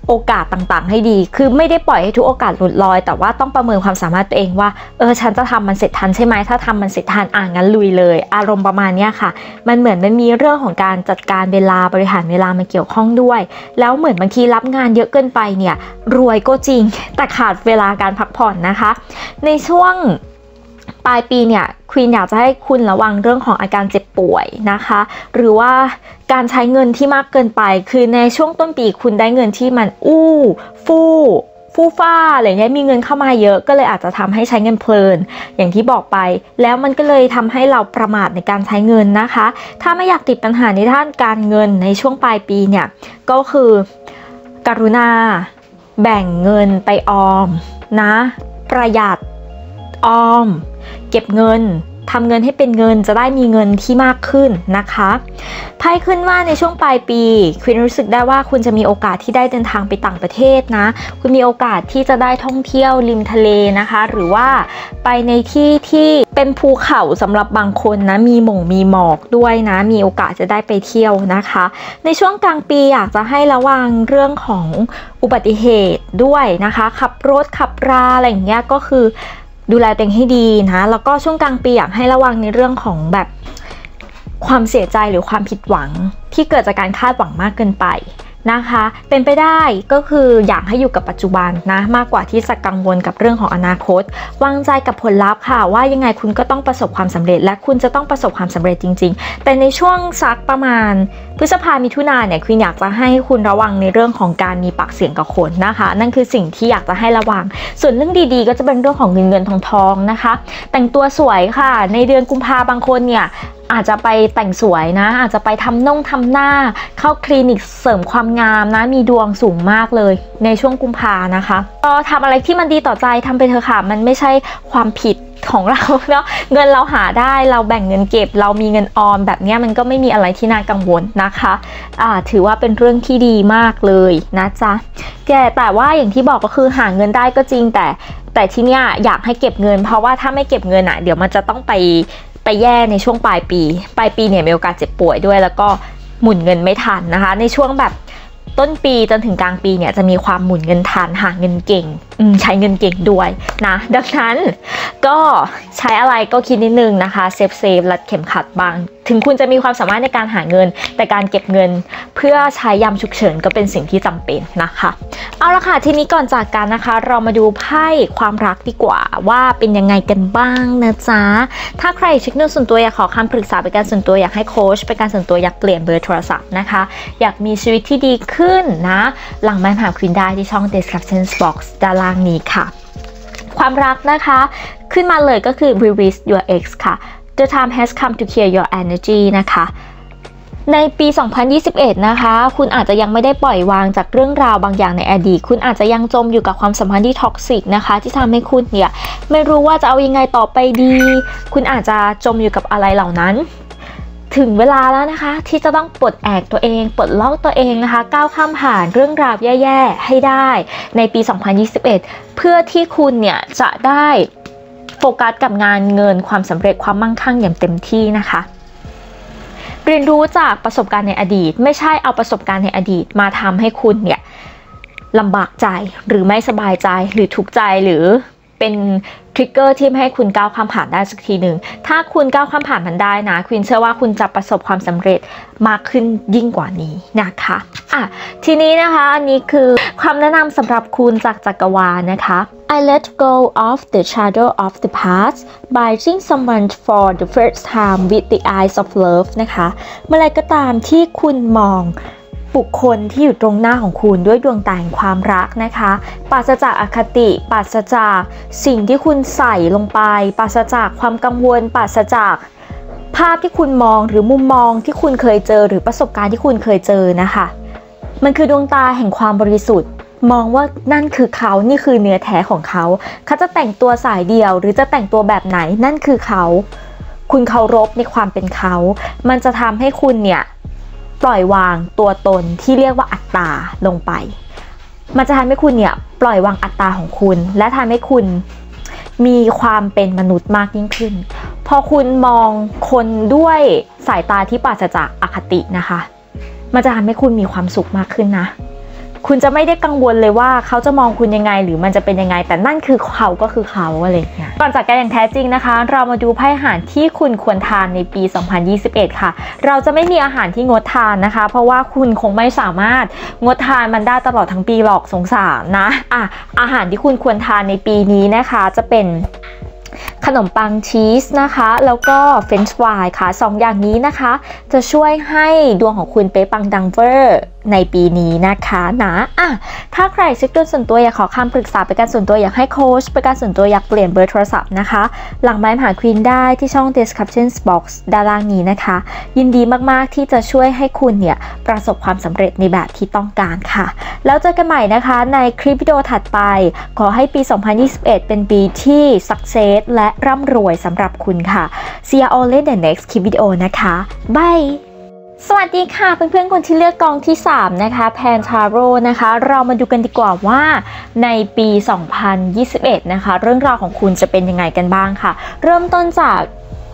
โอกาสต่างๆให้ดีคือไม่ได้ปล่อยให้ทุกโอกาสหลุดลอยแต่ว่าต้องประเมินความสามารถตัวเองว่าเออฉันจะทำมันเสร็จทันใช่ไหมถ้าทำมันเสร็จทันอ่างั้นลุยเลยอารมณ์ประมาณนี้ค่ะมันเหมือนมันมีเรื่องของการจัดการเวลาบริหารเวลามาเกี่ยวข้องด้วยแล้วเหมือนบางทีรับงานเยอะเกินไปเนี่ยรวยก็จริงแต่ขาดเวลาการพักผ่อนนะคะในช่วงปลายปีเนี่ยควีนอยากจะให้คุณระวังเรื่องของอาการเจ็บป่วยนะคะหรือว่าการใช้เงินที่มากเกินไปคือในช่วงต้นปีคุณได้เงินที่มันอู้ฟู่ฟู่ฟ้าอะไรเงี้ยมีเงินเข้ามาเยอะก็เลยอาจจะทำให้ใช้เงินเพลินอย่างที่บอกไปแล้วมันก็เลยทำให้เราประมาทในการใช้เงินนะคะถ้าไม่อยากติดปัญหาในด้านการเงินในช่วงปลายปีเนี่ยก็คือกรุณาแบ่งเงินไปออมนะประหยัดออมเก็บเงินทำเงินให้เป็นเงินจะได้มีเงินที่มากขึ้นนะคะไพ่ขึ้นว่าในช่วงปลายปีควีนรู้สึกได้ว่าคุณจะมีโอกาสที่ได้เดินทางไปต่างประเทศนะคุณมีโอกาสที่จะได้ท่องเที่ยวริมทะเลนะคะหรือว่าไปในที่ที่เป็นภูเขาสำหรับบางคนนะมีหม่งมีหมอกด้วยนะมีโอกาสจะได้ไปเที่ยวนะคะในช่วงกลางปีอยากจะให้ระวังเรื่องของอุบัติเหตุด้วยนะคะขับรถขับราอะไรอย่างเงี้ยก็คือดูแลตัวเองให้ดีนะแล้วก็ช่วงกลางปีอยากให้ระวังในเรื่องของแบบความเสียใจหรือความผิดหวังที่เกิดจากการคาดหวังมากเกินไปนะคะเป็นไปได้ก็คืออยากให้อยู่กับปัจจุบันนะมากกว่าที่จะกังวลกับเรื่องของอนาคตวางใจกับผลลัพธ์ค่ะว่ายังไงคุณก็ต้องประสบความสำเร็จและคุณจะต้องประสบความสำเร็จจริงๆแต่ในช่วงสักประมาณพฤษภามิถุนาเนี่ยคืออยากจะให้คุณระวังในเรื่องของการมีปากเสียงกับคนนะคะนั่นคือสิ่งที่อยากจะให้ระวังส่วนเรื่องดีๆก็จะเป็นเรื่องของเงินเงินทองทองนะคะแต่งตัวสวยค่ะในเดือนกุมภาพันธ์บางคนเนี่ยอาจจะไปแต่งสวยนะอาจจะไปทำน่องทำหน้าเข้าคลินิกเสริมความงามนะมีดวงสูงมากเลยในช่วงกุมภานะคะก็ทำอะไรที่มันดีต่อใจทำไปเถอะค่ะมันไม่ใช่ความผิด ของเราเนาะเงินเราหาได้เราแบ่งเงินเก็บเรามีเงินออมแบบนี้มันก็ไม่มีอะไรที่น่ากังวลนะคะอ่าถือว่าเป็นเรื่องที่ดีมากเลยนะจ๊ะแกแต่ว่าอย่างที่บอกก็คือหาเงินได้ก็จริงแต่แต่ที่เนี้ยอยากให้เก็บเงินเพราะว่าถ้าไม่เก็บเงินอ่ะเดี๋ยวมันจะต้องไปไปแย่ในช่วงปลายปีปลายปีเนี่ยมีโอกาสเจ็บป่วยด้วยแล้วก็หมุนเงินไม่ทันนะคะในช่วงแบบต้นปีจนถึงกลางปีเนี่ยจะมีความหมุนเงินทันหาเงินเก่งใช้เงินเก่งด้วยนะดังนั้นก็ใช้อะไรก็คิดนิดนึงนะคะเซฟเซฟรัดเข็มขัดบางถึงคุณจะมีความสามารถในการหาเงินแต่การเก็บเงินเพื่อใช้ยามฉุกเฉินก็เป็นสิ่งที่จำเป็นนะคะเอาละค่ะทีนี้ก่อนจากกันนะคะเรามาดูไพ่ความรักดีกว่าว่าเป็นยังไงกันบ้างนะจ๊ะถ้าใครเช็คเรื่องส่วนตัวอยากขอคำปรึกษาเป็นการส่วนตัวอยากให้โค้ชเป็นการส่วนตัวอยากเปลี่ยนเบอร์โทรศัพท์นะคะอยากมีชีวิตที่ดีขึ้นนะหลังไมค์หาควีนได้ที่ช่อง description box ด้านล่างนี้ค่ะความรักนะคะขึ้นมาเลยก็คือ release your ex ค่ะ the time has come to clear your energy นะคะในปีสองพันยี่สิบเอ็ดนะคะคุณอาจจะยังไม่ได้ปล่อยวางจากเรื่องราวบางอย่างในอดีตคุณอาจจะยังจมอยู่กับความสัมพันธ์ที่ท็อกซิกนะคะที่ทำให้คุณเนี่ยไม่รู้ว่าจะเอายังไงต่อไปดีคุณอาจจะจมอยู่กับอะไรเหล่านั้นถึงเวลาแล้วนะคะที่จะต้องปลดแอกตัวเองปลดล็อกตัวเองนะคะก้าวข้ามผ่านเรื่องราวแย่ๆให้ได้ในปีสองพันยี่สิบเอ็ดเพื่อที่คุณเนี่ยจะได้โฟกัสกับงานเงินความสำเร็จความมั่งคั่งอย่างเต็มที่นะคะเรียนรู้จากประสบการณ์ในอดีตไม่ใช่เอาประสบการณ์ในอดีตมาทำให้คุณเนี่ยลำบากใจหรือไม่สบายใจหรือทุกข์ใจหรือเป็นทริกเกอร์ที่ไม่ให้คุณก้าวข้ามผ่านได้สักทีหนึ่งถ้าคุณก้าวข้ามผ่านมันได้นะคุณเชื่อว่าคุณจะประสบความสำเร็จมากขึ้นยิ่งกว่านี้นะคะอ่ะทีนี้นะคะอันนี้คือคำแนะนำสำหรับคุณจากจักรวาลนะคะ I let go of the shadow of the past by seeing someone for the first time with the eyes of love นะคะเมื่อไรก็ตามที่คุณมองบุคคลที่อยู่ตรงหน้าของคุณด้วยดวงตาแห่งความรักนะคะปราศจากอคติปราศจากสิ่งที่คุณใส่ลงไปปราศจากความกังวลปราศจากภาพที่คุณมองหรือมุมมองที่คุณเคยเจอหรือประสบการณ์ที่คุณเคยเจอนะคะมันคือดวงตาแห่งความบริสุทธิ์มองว่านั่นคือเขานี่คือเนื้อแท้ของเขาเขาจะแต่งตัวสายเดี่ยวหรือจะแต่งตัวแบบไหนนั่นคือเขาคุณเคารพในความเป็นเขามันจะทำให้คุณเนี่ยปล่อยวางตัวตนที่เรียกว่าอัตตาลงไปมันจะทำให้คุณเนี่ยปล่อยวางอัตตาของคุณและทำให้คุณมีความเป็นมนุษย์มากยิ่งขึ้นพอคุณมองคนด้วยสายตาที่ปราศจากอคตินะคะมันจะทำให้คุณมีความสุขมากขึ้นนะคุณจะไม่ได้กังวลเลยว่าเขาจะมองคุณยังไงหรือมันจะเป็นยังไงแต่นั่นคือเขาก็คือเขาอะไรอย่างเงี้ยก่อนจากกันอย่างแท้จริงนะคะเรามาดูไพ่อาหารที่คุณควรทานในปีสองพันยี่สิบเอ็ดค่ะเราจะไม่มีอาหารที่งดทานนะคะเพราะว่าคุณคงไม่สามารถงดทานมันได้ตลอดทั้งปีหรอกสงสารนะอ่ะอาหารที่คุณควรทานในปีนี้นะคะจะเป็นขนมปังชีสนะคะแล้วก็เฟรนช์ฟรายค่ะสองอย่างนี้นะคะจะช่วยให้ดวงของคุณเป๊ะปังดังเวอร์ในปีนี้นะคะนะอ่ะถ้าใครเช็คดวงส่วนตัวอยากขอคำปรึกษาเป็นการส่วนตัวอยากให้โค้ชเป็นการส่วนตัวอยากเปลี่ยนเบอร์โทรศัพท์นะคะหลังไมค์หาควีนได้ที่ช่อง description box ด้านล่างนี้นะคะยินดีมากๆที่จะช่วยให้คุณเนี่ยประสบความสำเร็จในแบบที่ต้องการค่ะแล้วเจอกันใหม่นะคะในคลิปวิดีโอถัดไปขอให้ปีสองพันยี่สิบเอ็ดเป็นปีที่ success และร่ำรวยสำหรับคุณค่ะ See you all in the next clip video นะคะ Byeสวัสดีค่ะเพื่อนๆคนที่เลือกกองที่สามนะคะแพนทาโร่นะคะเรามาดูกันดีกว่าว่าในปีสองพันยี่สิบเอ็ดนะคะเรื่องราวของคุณจะเป็นยังไงกันบ้างค่ะเริ่มต้นจาก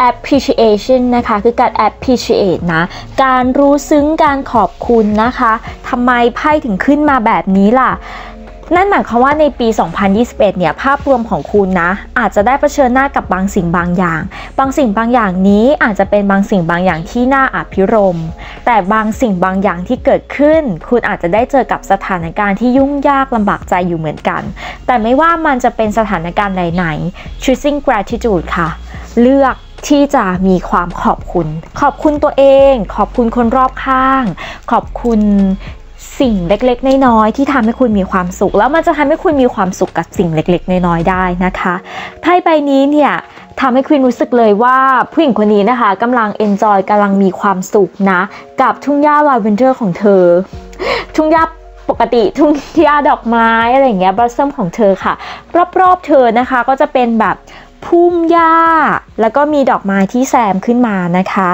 appreciation นะคะคือการ appreciate นะการรู้ซึ้งการขอบคุณนะคะทำไมไพ่ถึงขึ้นมาแบบนี้ล่ะนั่นหมายความว่าในปีสองพันยี่สิบเอ็ดเนี่ยภาพรวมของคุณนะอาจจะได้เผชิญหน้ากับบางสิ่งบางอย่างบางสิ่งบางอย่างนี้อาจจะเป็นบางสิ่งบางอย่างที่น่าอภิรมย์แต่บางสิ่งบางอย่างที่เกิดขึ้นคุณอาจจะได้เจอกับสถานการณ์ที่ยุ่งยากลำบากใจอยู่เหมือนกันแต่ไม่ว่ามันจะเป็นสถานการณ์ไหนๆ choosing gratitude ค่ะเลือกที่จะมีความขอบคุณขอบคุณตัวเองขอบคุณคนรอบข้างขอบคุณสิ่งเล็กๆน้อยๆที่ทำให้คุณมีความสุขแล้วมันจะทำให้คุณมีความสุขกับสิ่งเล็กๆน้อยๆได้นะคะไพ่ใบนี้เนี่ยทำให้คุณรู้สึกเลยว่าผู้หญิงคนนี้นะคะกำลังเอนจอยกำลังมีความสุขนะกับทุ่งหญ้าลาเวนเดอร์ของเธอทุ่งหญ้าปกติทุ่งหญ้าดอกไม้อะไรอย่างเงี้ยบลัสซัมของเธอค่ะรอบๆเธอนะคะก็จะเป็นแบบ พุ่มหญ้าแล้วก็มีดอกไม้ที่แซมขึ้นมานะคะ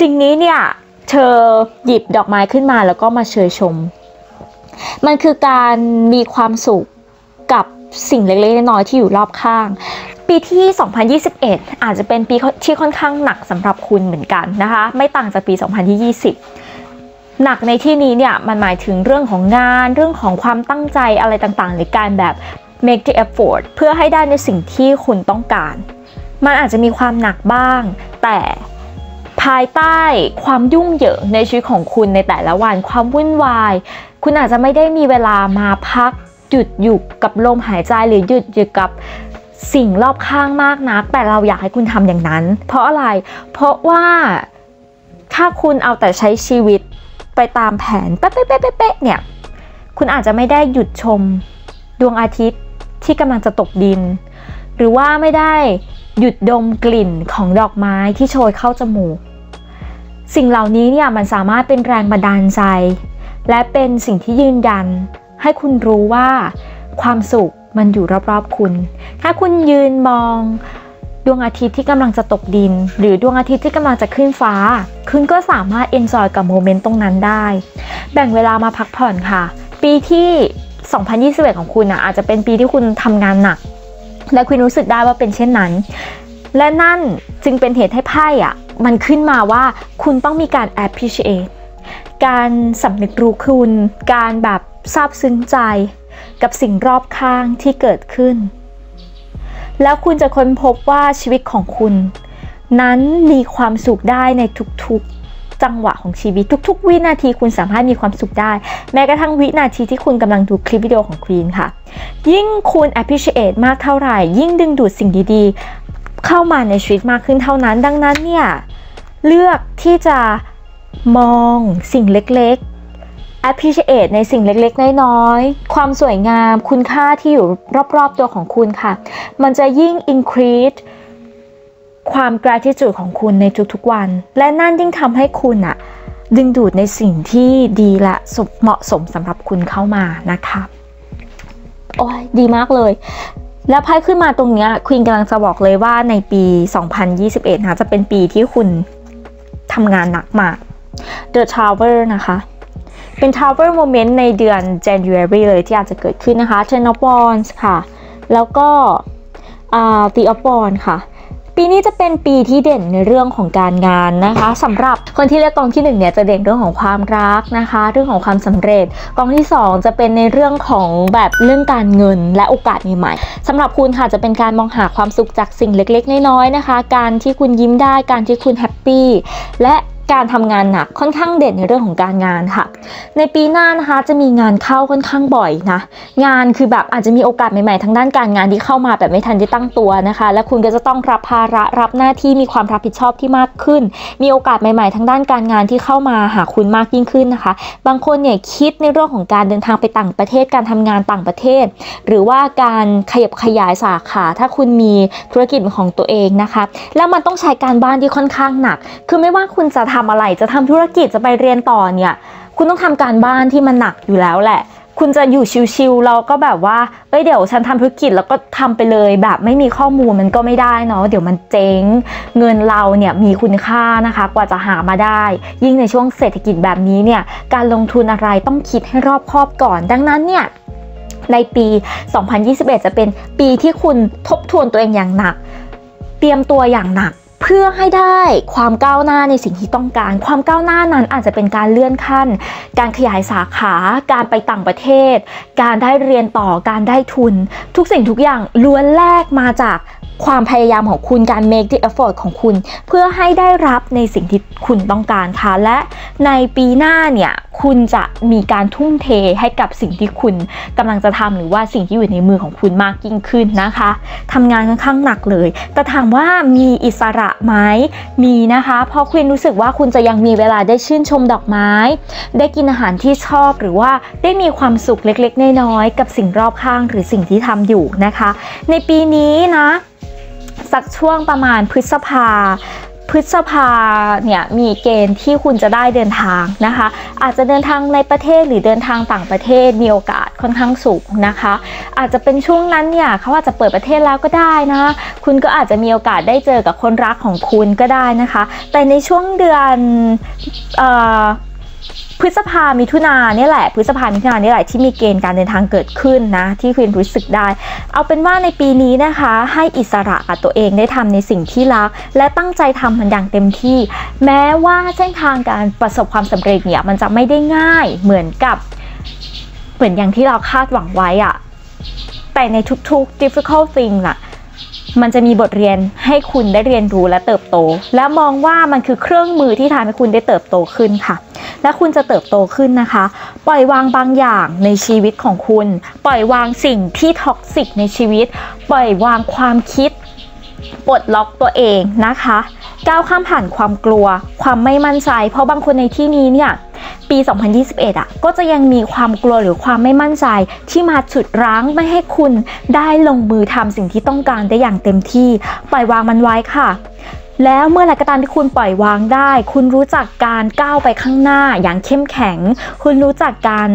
สิ่งนี้เนี่ยเธอหยิบดอกไม้ขึ้นมาแล้วก็มาเชยชมมันคือการมีความสุขกับสิ่งเล็กๆน้อยๆที่อยู่รอบข้างปีที่สองพันยี่สิบเอ็ดอาจจะเป็นปีที่ค่อนข้างหนักสำหรับคุณเหมือนกันนะคะไม่ต่างจากปีสองพันยี่สิบหนักในที่นี้เนี่ยมันหมายถึงเรื่องของงานเรื่องของความตั้งใจอะไรต่างๆหรือการแบบ make the effort เพื่อให้ได้ในสิ่งที่คุณต้องการมันอาจจะมีความหนักบ้างแต่ภายใต้ความยุ่งเหยิงในชีวิตของคุณในแต่ละวันความวุ่นวายคุณอาจจะไม่ได้มีเวลามาพักหยุดอยู่กับลมหายใจหรือหยุดอยู่กับสิ่งรอบข้างมากนักแต่เราอยากให้คุณทำอย่างนั้นเพราะอะไรเพราะว่าถ้าคุณเอาแต่ใช้ชีวิตไปตามแผนเป๊ะๆๆๆๆเนี่ยคุณอาจจะไม่ได้หยุดชมดวงอาทิตย์ที่กำลังจะตกดินหรือว่าไม่ได้หยุดดมกลิ่นของดอกไม้ที่โชยเข้าจมูกสิ่งเหล่านี้เนี่ยมันสามารถเป็นแรงบันดาลใจและเป็นสิ่งที่ยืนยันให้คุณรู้ว่าความสุขมันอยู่รอบๆคุณถ้าคุณยืนมองดวงอาทิตย์ที่กำลังจะตกดินหรือดวงอาทิตย์ที่กำลังจะขึ้นฟ้าคุณก็สามารถเอนจอยกับโมเมนต์ตรงนั้นได้แบ่งเวลามาพักผ่อนค่ะปีที่สองพันยี่สิบเอ็ดของคุณอ่ะอาจจะเป็นปีที่คุณทำงานหนักและคุณรู้สึกได้ว่าเป็นเช่นนั้นและนั่นจึงเป็นเหตุให้ไพ่อ่ะมันขึ้นมาว่าคุณต้องมีการ appreciate การสำนึกรู้คุณการแบบซาบซึ้งใจกับสิ่งรอบข้างที่เกิดขึ้นแล้วคุณจะค้นพบว่าชีวิตของคุณนั้นมีความสุขได้ในทุกๆจังหวะของชีวิตทุกๆวินาทีคุณสามารถมีความสุขได้แม้กระทั่งวินาทีที่คุณกำลังดูคลิปวิดีโอของ Queen ค่ะยิ่งคุณ appreciate มากเท่าไหร่ยิ่งดึงดูดสิ่งดีๆเข้ามาในชีวิตมากขึ้นเท่านั้นดังนั้นเนี่ยเลือกที่จะมองสิ่งเล็กๆappreciate ในสิ่งเล็กๆน้อยๆความสวยงามคุณค่าที่อยู่รอบๆตัวของคุณค่ะมันจะยิ่ง increase ความ gratitude ของคุณในทุกๆวันและนั่นยิ่งทำให้คุณอะดึงดูดในสิ่งที่ดีและเหมาะสมสำหรับคุณเข้ามานะคะโอ้ยดีมากเลยแล้วไพ่ขึ้นมาตรงเนี้ยคุณกำลังจะบอกเลยว่าในปีสองพันยี่สิบเอ็ดนะจะเป็นปีที่คุณทำงานหนักมาก The Tower นะคะเป็น Tower Moment ในเดือน January เลยที่อาจจะเกิดขึ้นนะคะ Ten of Wands ค่ะแล้วก็ The of Wands ค่ะปีนี้จะเป็นปีที่เด่นในเรื่องของการงานนะคะสำหรับคนที่เลือกกองที่หนึ่งเนี่ยจะเด่นเรื่องของความรักนะคะเรื่องของความสำเร็จกองที่สองจะเป็นในเรื่องของแบบเรื่องการเงินและโอกาสใหม่ๆสำหรับคุณค่ะจะเป็นการมองหาความสุขจากสิ่งเล็กๆน้อยๆนะคะการที่คุณยิ้มได้การที่คุณแฮปปี้และการทำงานหนักค่อนข้างเด่นในเรื่องของการงานค่ะในปีหน้านะคะจะมีงานเข้าค่อนข้างบ่อยนะงานคือแบบอาจจะมีโอกาสใหม่ๆทางด้านการงานที่เข้ามาแบบไม่ทันได้ตั้งตัวนะคะและคุณก็จะต้องรับภาระรับหน้าที่มีความรับผิดชอบที่มากขึ้นมีโอกาสใหม่ๆทางด้านการงานที่เข้ามาหาคุณมากยิ่งขึ้นนะคะบางคนเนี่ยคิดในเรื่องของการเดินทางไปต่างประเทศการทำงานต่างประเทศหรือว่าการขยับขยายสาขาถ้าคุณมีธุรกิจของตัวเองนะคะแล้วมันต้องใช้การบ้านที่ค่อนข้างหนักคือไม่ว่าคุณจะทำอะไรจะทำธุรกิจจะไปเรียนต่อเนี่ยคุณต้องทำการบ้านที่มันหนักอยู่แล้วแหละคุณจะอยู่ชิวๆเราก็แบบว่าเอ้ยเดี๋ยวฉันทำธุรกิจแล้วก็ทำไปเลยแบบไม่มีข้อมูลมันก็ไม่ได้เนาะเดี๋ยวมันเจ๊งเงินเราเนี่ยมีคุณค่านะคะกว่าจะหามาได้ยิ่งในช่วงเศรษฐกิจแบบนี้เนี่ยการลงทุนอะไรต้องคิดให้รอบคอบก่อนดังนั้นเนี่ยในปีสองพันยี่สิบเอ็ดจะเป็นปีที่คุณทบทวนตัวเองอย่างหนักเตรียมตัวอย่างหนักเพื่อให้ได้ความก้าวหน้าในสิ่งที่ต้องการความก้าวหน้านั้นอาจจะเป็นการเลื่อนขั้นการขยายสาขาการไปต่างประเทศการได้เรียนต่อการได้ทุนทุกสิ่งทุกอย่างล้วนแลกมาจากความพยายามของคุณการ make the effort ของคุณเพื่อให้ได้รับในสิ่งที่คุณต้องการค่ะและในปีหน้าเนี่ยคุณจะมีการทุ่มเทให้กับสิ่งที่คุณกำลังจะทำหรือว่าสิ่งที่อยู่ในมือของคุณมากยิ่งขึ้นนะคะทำงานค่อนข้างหนักเลยแต่ถามว่ามีอิสระไหมมีนะคะเพราะคุณรู้สึกว่าคุณจะยังมีเวลาได้ชื่นชมดอกไม้ได้กินอาหารที่ชอบหรือว่าได้มีความสุขเล็กๆน้อยๆกับสิ่งรอบข้างหรือสิ่งที่ทำอยู่นะคะในปีนี้นะสักช่วงประมาณพฤษภา พฤษภาเนี่ยมีเกณฑ์ที่คุณจะได้เดินทางนะคะอาจจะเดินทางในประเทศหรือเดินทางต่างประเทศมีโอกาสค่อนข้างสูงนะคะอาจจะเป็นช่วงนั้นเนี่ยเขาอาจจะเปิดประเทศแล้วก็ได้นะคุณก็อาจจะมีโอกาสได้เจอกับคนรักของคุณก็ได้นะคะแต่ในช่วงเดือนเอ่อพฤษภามิถุนาเนี่ยแหละพฤษภามิถุนาเนี่ยแหละที่มีเกณฑ์การเดินทางเกิดขึ้นนะที่คุณรู้สึกได้เอาเป็นว่าในปีนี้นะคะให้อิสระกับตัวเองได้ทำในสิ่งที่รักและตั้งใจทำมันอย่างเต็มที่แม้ว่าเส้นทางการประสบความสำเร็จเนี่ยมันจะไม่ได้ง่ายเหมือนกับเหมือนอย่างที่เราคาดหวังไว้อะแต่ในทุกๆ difficult thing อะมันจะมีบทเรียนให้คุณได้เรียนรู้และเติบโตและมองว่ามันคือเครื่องมือที่ทำให้คุณได้เติบโตขึ้นค่ะและคุณจะเติบโตขึ้นนะคะปล่อยวางบางอย่างในชีวิตของคุณปล่อยวางสิ่งที่ท็อกซิกในชีวิตปล่อยวางความคิดปลดล็อกตัวเองนะคะก้าวข้ามผ่านความกลัวความไม่มั่นใจเพราะบางคนในที่นี้เนี่ยปีสองพันยี่สิบเอ็ดอ่ะก็จะยังมีความกลัวหรือความไม่มั่นใจที่มาฉุดรั้งไม่ให้คุณได้ลงมือทำสิ่งที่ต้องการได้อย่างเต็มที่ปล่อยวางมันไว้ค่ะแล้วเมื่อไหร่ก็ตามที่คุณปล่อยวางได้คุณรู้จักการก้าวไปข้างหน้าอย่างเข้มแข็งคุณรู้จักการ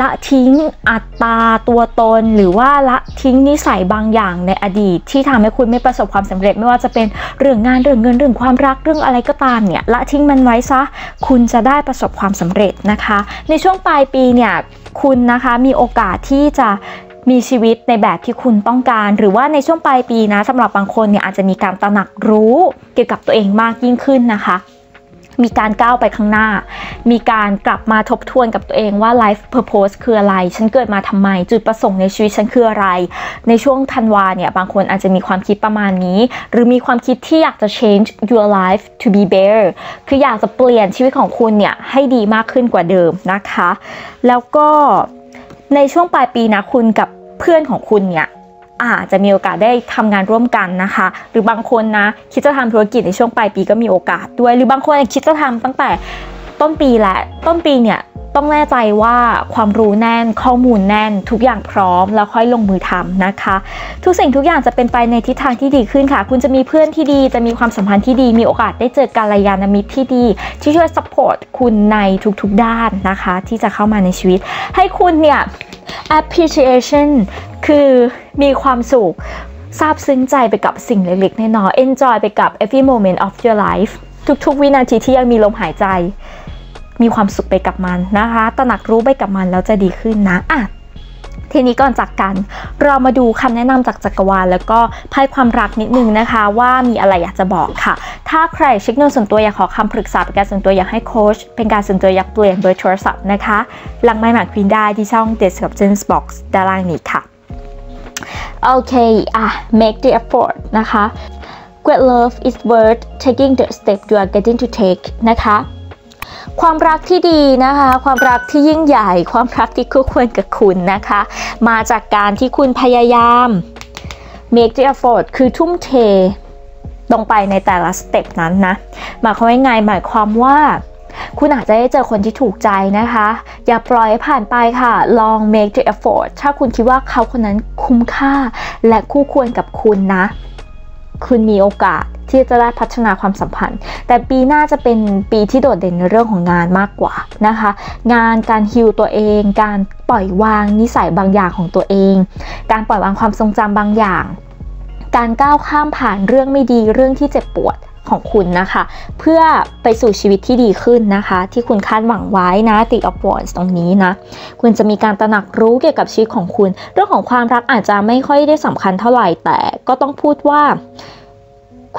ละทิ้งอัตตาตัวตนหรือว่าละทิ้งนิสัยบางอย่างในอดีตที่ทำให้คุณไม่ประสบความสำเร็จไม่ว่าจะเป็นเรื่องงานเรื่องเงินเรื่องความรักเรื่องอะไรก็ตามเนี่ยละทิ้งมันไว้ซะคุณจะได้ประสบความสำเร็จนะคะในช่วงปลายปีเนี่ยคุณนะคะมีโอกาสที่จะมีชีวิตในแบบที่คุณต้องการหรือว่าในช่วงปลายปีนะสำหรับบางคนเนี่ยอาจจะมีการตระหนักรู้เกี่ยวกับตัวเองมากยิ่งขึ้นนะคะมีการก้าวไปข้างหน้ามีการกลับมาทบทวนกับตัวเองว่า life purpose คืออะไรฉันเกิดมาทำไมจุดประสงค์ในชีวิตฉันคืออะไรในช่วงธันวาเนี่ยบางคนอาจจะมีความคิดประมาณนี้หรือมีความคิดที่อยากจะ change your life to be better คืออยากจะเปลี่ยนชีวิตของคุณเนี่ยให้ดีมากขึ้นกว่าเดิมนะคะแล้วก็ในช่วงปลายปีนะคุณกับเพื่อนของคุณเนี่ยอาจจะมีโอกาสได้ทำงานร่วมกันนะคะหรือบางคนนะคิดจะทำธุรกิจในช่วงปลายปีก็มีโอกาสด้วยหรือบางคนคิดจะทำตั้งแต่ต้นปีและต้นปีเนี่ยต้องแน่ใจว่าความรู้แน่นข้อมูลแน่นทุกอย่างพร้อมแล้วค่อยลงมือทำนะคะทุกสิ่งทุกอย่างจะเป็นไปในทิศทางที่ดีขึ้นค่ะคุณจะมีเพื่อนที่ดีจะมีความสัมพันธ์ที่ดีมีโอกาสได้เจอกัลยาณมิตรที่ดีที่ช่วยซัพพอร์ตคุณในทุกๆด้านนะคะที่จะเข้ามาในชีวิตให้คุณเนี่ย appreciation คือมีความสุขซาบซึ้งใจไปกับสิ่งเล็กๆน้อยๆ enjoy ไปกับ every moment of your life ทุกๆวินาทีที่ยังมีลมหายใจมีความสุขไปกับมันนะคะตระหนักรู้ไปกับมันแล้วจะดีขึ้นนะอ่ะทีนี้ก่อนจากกันเรามาดูคำแนะนำจากจักรวาลแล้วก็ไพ่ความรักนิดนึงนะคะว่ามีอะไรอยากจะบอกค่ะถ้าใครเช็คเงินส่วนตัวอยากขอคำปรึกษาเป็นการส่วนตัวอยากให้โค้ชเป็นการส่วนตัวอยากเปลี่ยนเบอร์โทรศัพท์นะคะหลังไมค์หมากพินได้ที่ช่อง Description Box ด้านล่างนี้ค่ะโอเคอ่ะ make the effort นะคะ great love is worth taking the step you are getting to take นะคะความรักที่ดีนะคะความรักที่ยิ่งใหญ่ความรักที่คู่ควรกับคุณนะคะมาจากการที่คุณพยายาม make the effort คือทุ่มเทลงไปในแต่ละสเต็ปนั้นนะหมายความว่าไงหมายความว่าคุณอาจจะได้เจอคนที่ถูกใจนะคะอย่าปล่อยผ่านไปค่ะลอง make the effort ถ้าคุณคิดว่าเขาคนนั้นคุ้มค่าและคู่ควรกับคุณนะคุณมีโอกาสที่จะได้พัฒนาความสัมพันธ์แต่ปีหน้าจะเป็นปีที่โดดเด่นในเรื่องของงานมากกว่านะคะงานการฮีลตัวเองการปล่อยวางนิสัยบางอย่างของตัวเองการปล่อยวางความทรงจำบางอย่างการก้าวข้ามผ่านเรื่องไม่ดีเรื่องที่เจ็บปวดของคุณนะคะเพื่อไปสู่ชีวิตที่ดีขึ้นนะคะที่คุณคาดหวังไว้นะติดออฟวอร์ดตรงนี้นะคุณจะมีการตระหนักรู้เกี่ยวกับชีวิตของคุณเรื่องของความรักอาจจะไม่ค่อยได้สำคัญเท่าไหร่แต่ก็ต้องพูดว่า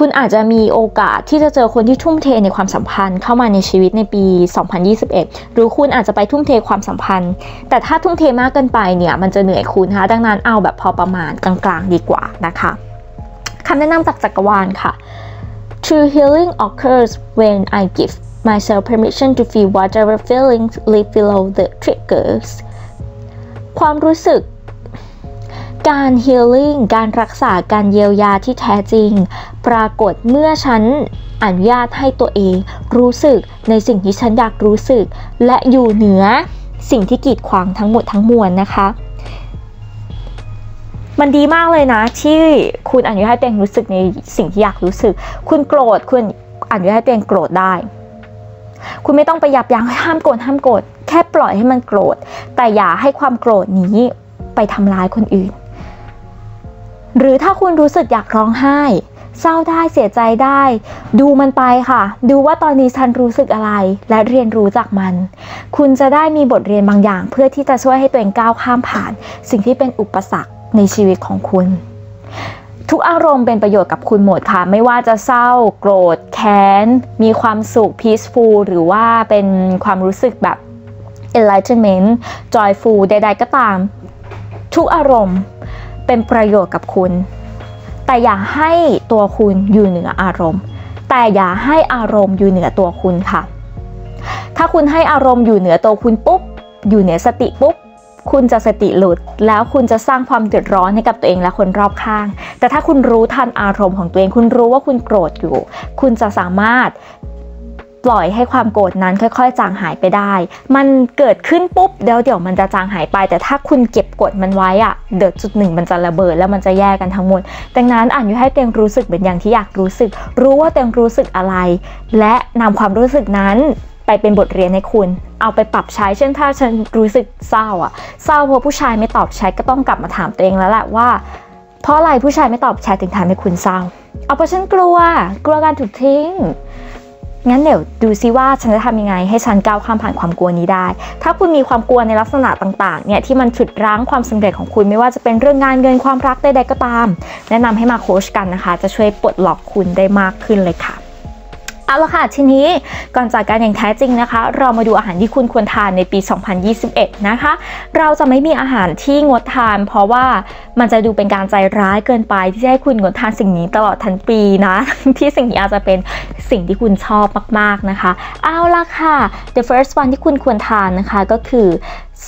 คุณอาจจะมีโอกาสที่จะเจอคนที่ทุ่มเทในความสัมพันธ์เข้ามาในชีวิตในปีสองพันยี่สิบเอ็ดหรือคุณอาจจะไปทุ่มเทความสัมพันธ์แต่ถ้าทุ่มเทมากเกินไปเนี่ยมันจะเหนื่อยคุณนะคะดังนั้นเอาแบบพอประมาณกลางๆดีกว่านะคะคำแนะนำจากจักรวาลค่ะ True healing occurs when I give myself permission to feel whatever feelings live below the triggers ความรู้สึกการ healing การรักษาการเยียวยาที่แท้จริงปรากฏเมื่อฉันอนุญาตให้ตัวเองรู้สึกในสิ่งที่ฉันอยากรู้สึกและอยู่เหนือสิ่งที่กีดขวางทั้งหมดทั้งมวลนะคะมันดีมากเลยนะที่คุณอนุญาตให้ตัวเองรู้สึกในสิ่งที่อยากรู้สึกคุณโกรธคุณ อนุญาตให้ตัวเองโกรธได้คุณไม่ต้องไปยับยั้งห้ามโกรธห้ามโกรธแค่ปล่อยให้มันโกรธแต่อย่าให้ความโกรธนี้ไปทำร้ายคนอื่นหรือถ้าคุณรู้สึกอยากร้องไห้เศร้าได้เสียใจได้ดูมันไปค่ะดูว่าตอนนี้ฉันรู้สึกอะไรและเรียนรู้จากมันคุณจะได้มีบทเรียนบางอย่างเพื่อที่จะช่วยให้ตัวเองก้าวข้ามผ่านสิ่งที่เป็นอุปสรรคในชีวิตของคุณทุกอารมณ์เป็นประโยชน์กับคุณหมดค่ะไม่ว่าจะเศร้าโกรธแค้นมีความสุข พีซฟูล หรือว่าเป็นความรู้สึกแบบ เอนไลท์เทนเมนต์ จอยฟูล ใดๆก็ตามทุกอารมณ์เป็นประโยชน์กับคุณแต่อย่าให้ตัวคุณอยู่เหนืออารมณ์แต่อย่าให้อารมณ์อยู่เหนือตัวคุณค่ะถ้าคุณให้อารมณ์อยู่เหนือตัวคุณปุ๊บอยู่เหนือสติปุ๊บคุณจะสติหลุดแล้วคุณจะสร้างความเดือดร้อนให้กับตัวเองและคนรอบข้างแต่ถ้าคุณรู้ทันอารมณ์ของตัวเองคุณรู้ว่าคุณโกรธอยู่คุณจะสามารถปล่อยให้ความโกรธนั้นค่อยๆจางหายไปได้มันเกิดขึ้นปุ๊บเดี๋ยวเดี๋ยวมันจะจางหายไปแต่ถ้าคุณเก็บกดมันไว้อะเดี๋ยวจุดหนึ่งมันจะระเบิดแล้วมันจะแย่กันทั้งหมดดังนั้นอนุญาตให้ตัวเองรู้สึกเป็นอย่างที่อยากรู้สึกรู้ว่าตัวเองรู้สึกอะไรและนำความรู้สึกนั้นไปเป็นบทเรียนให้คุณเอาไปปรับใช้เช่นถ้าฉันรู้สึกเศร้าอะเศร้าเพราะผู้ชายไม่ตอบแชทก็ต้องกลับมาถามตัวเองแล้วแหละว่าเพราะอะไรผู้ชายไม่ตอบแชทถึงทำให้คุณเศร้าเอาเพราะฉันกลัวกลัวการถูกทิ้งงั้นเดี๋ยวดูซิว่าฉันจะทำยังไงให้ฉันก้าวข้ามผ่านความกลัวนี้ได้ถ้าคุณมีความกลัวในลักษณะต่างๆเนี่ยที่มันฉุดรั้งความสำเร็จของคุณไม่ว่าจะเป็นเรื่องงานเงินความรักใดๆก็ตามแนะนำให้มาโค้ชกันนะคะจะช่วยปลดล็อกคุณได้มากขึ้นเลยค่ะเอาละค่ะทีนี้ก่อนจากกันอย่างแท้จริงนะคะเรามาดูอาหารที่คุณควรทานในปีสองพันยี่สิบเอ็ดนะคะเราจะไม่มีอาหารที่งดทานเพราะว่ามันจะดูเป็นการใจร้ายเกินไปที่จะให้คุณงดทานสิ่งนี้ตลอดทั้งปีนะที่สิ่งนี้อาจจะเป็นสิ่งที่คุณชอบมากๆนะคะเอาละค่ะ เดอะเฟิร์สวัน ที่คุณควรทานนะคะก็คือ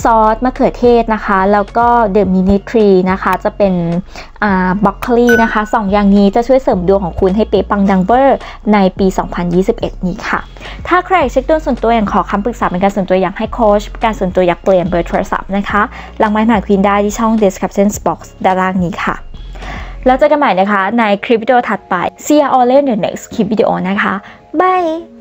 ซอสมะเขือเทศนะคะแล้วก็เดอะมินิทรีนะคะจะเป็นบล็อกโคลีนะคะสองอย่างนี้จะช่วยเสริมดวงของคุณให้เป๊ะปังดังเบอร์ในปีสองพันยี่สิบเอ็ดนี้ค่ะถ้าใครเช็คดวงส่วนตัวอย่างขอคำปรึกษาเป็นการส่วนตัวอยากให้โค้ชการส่วนตัวอยากเปลี่ยนเบอร์โทรศัพท์นะคะหลังไม้หาควีนได้ที่ช่อง ดิสคริปชั่นบ็อกซ์ ด้านล่างนี้ค่ะแล้วเจอกันใหม่นะคะในคลิปวิดีโอถัดไป ซี ยู all in the next คลิปวิดีโอนะคะบาย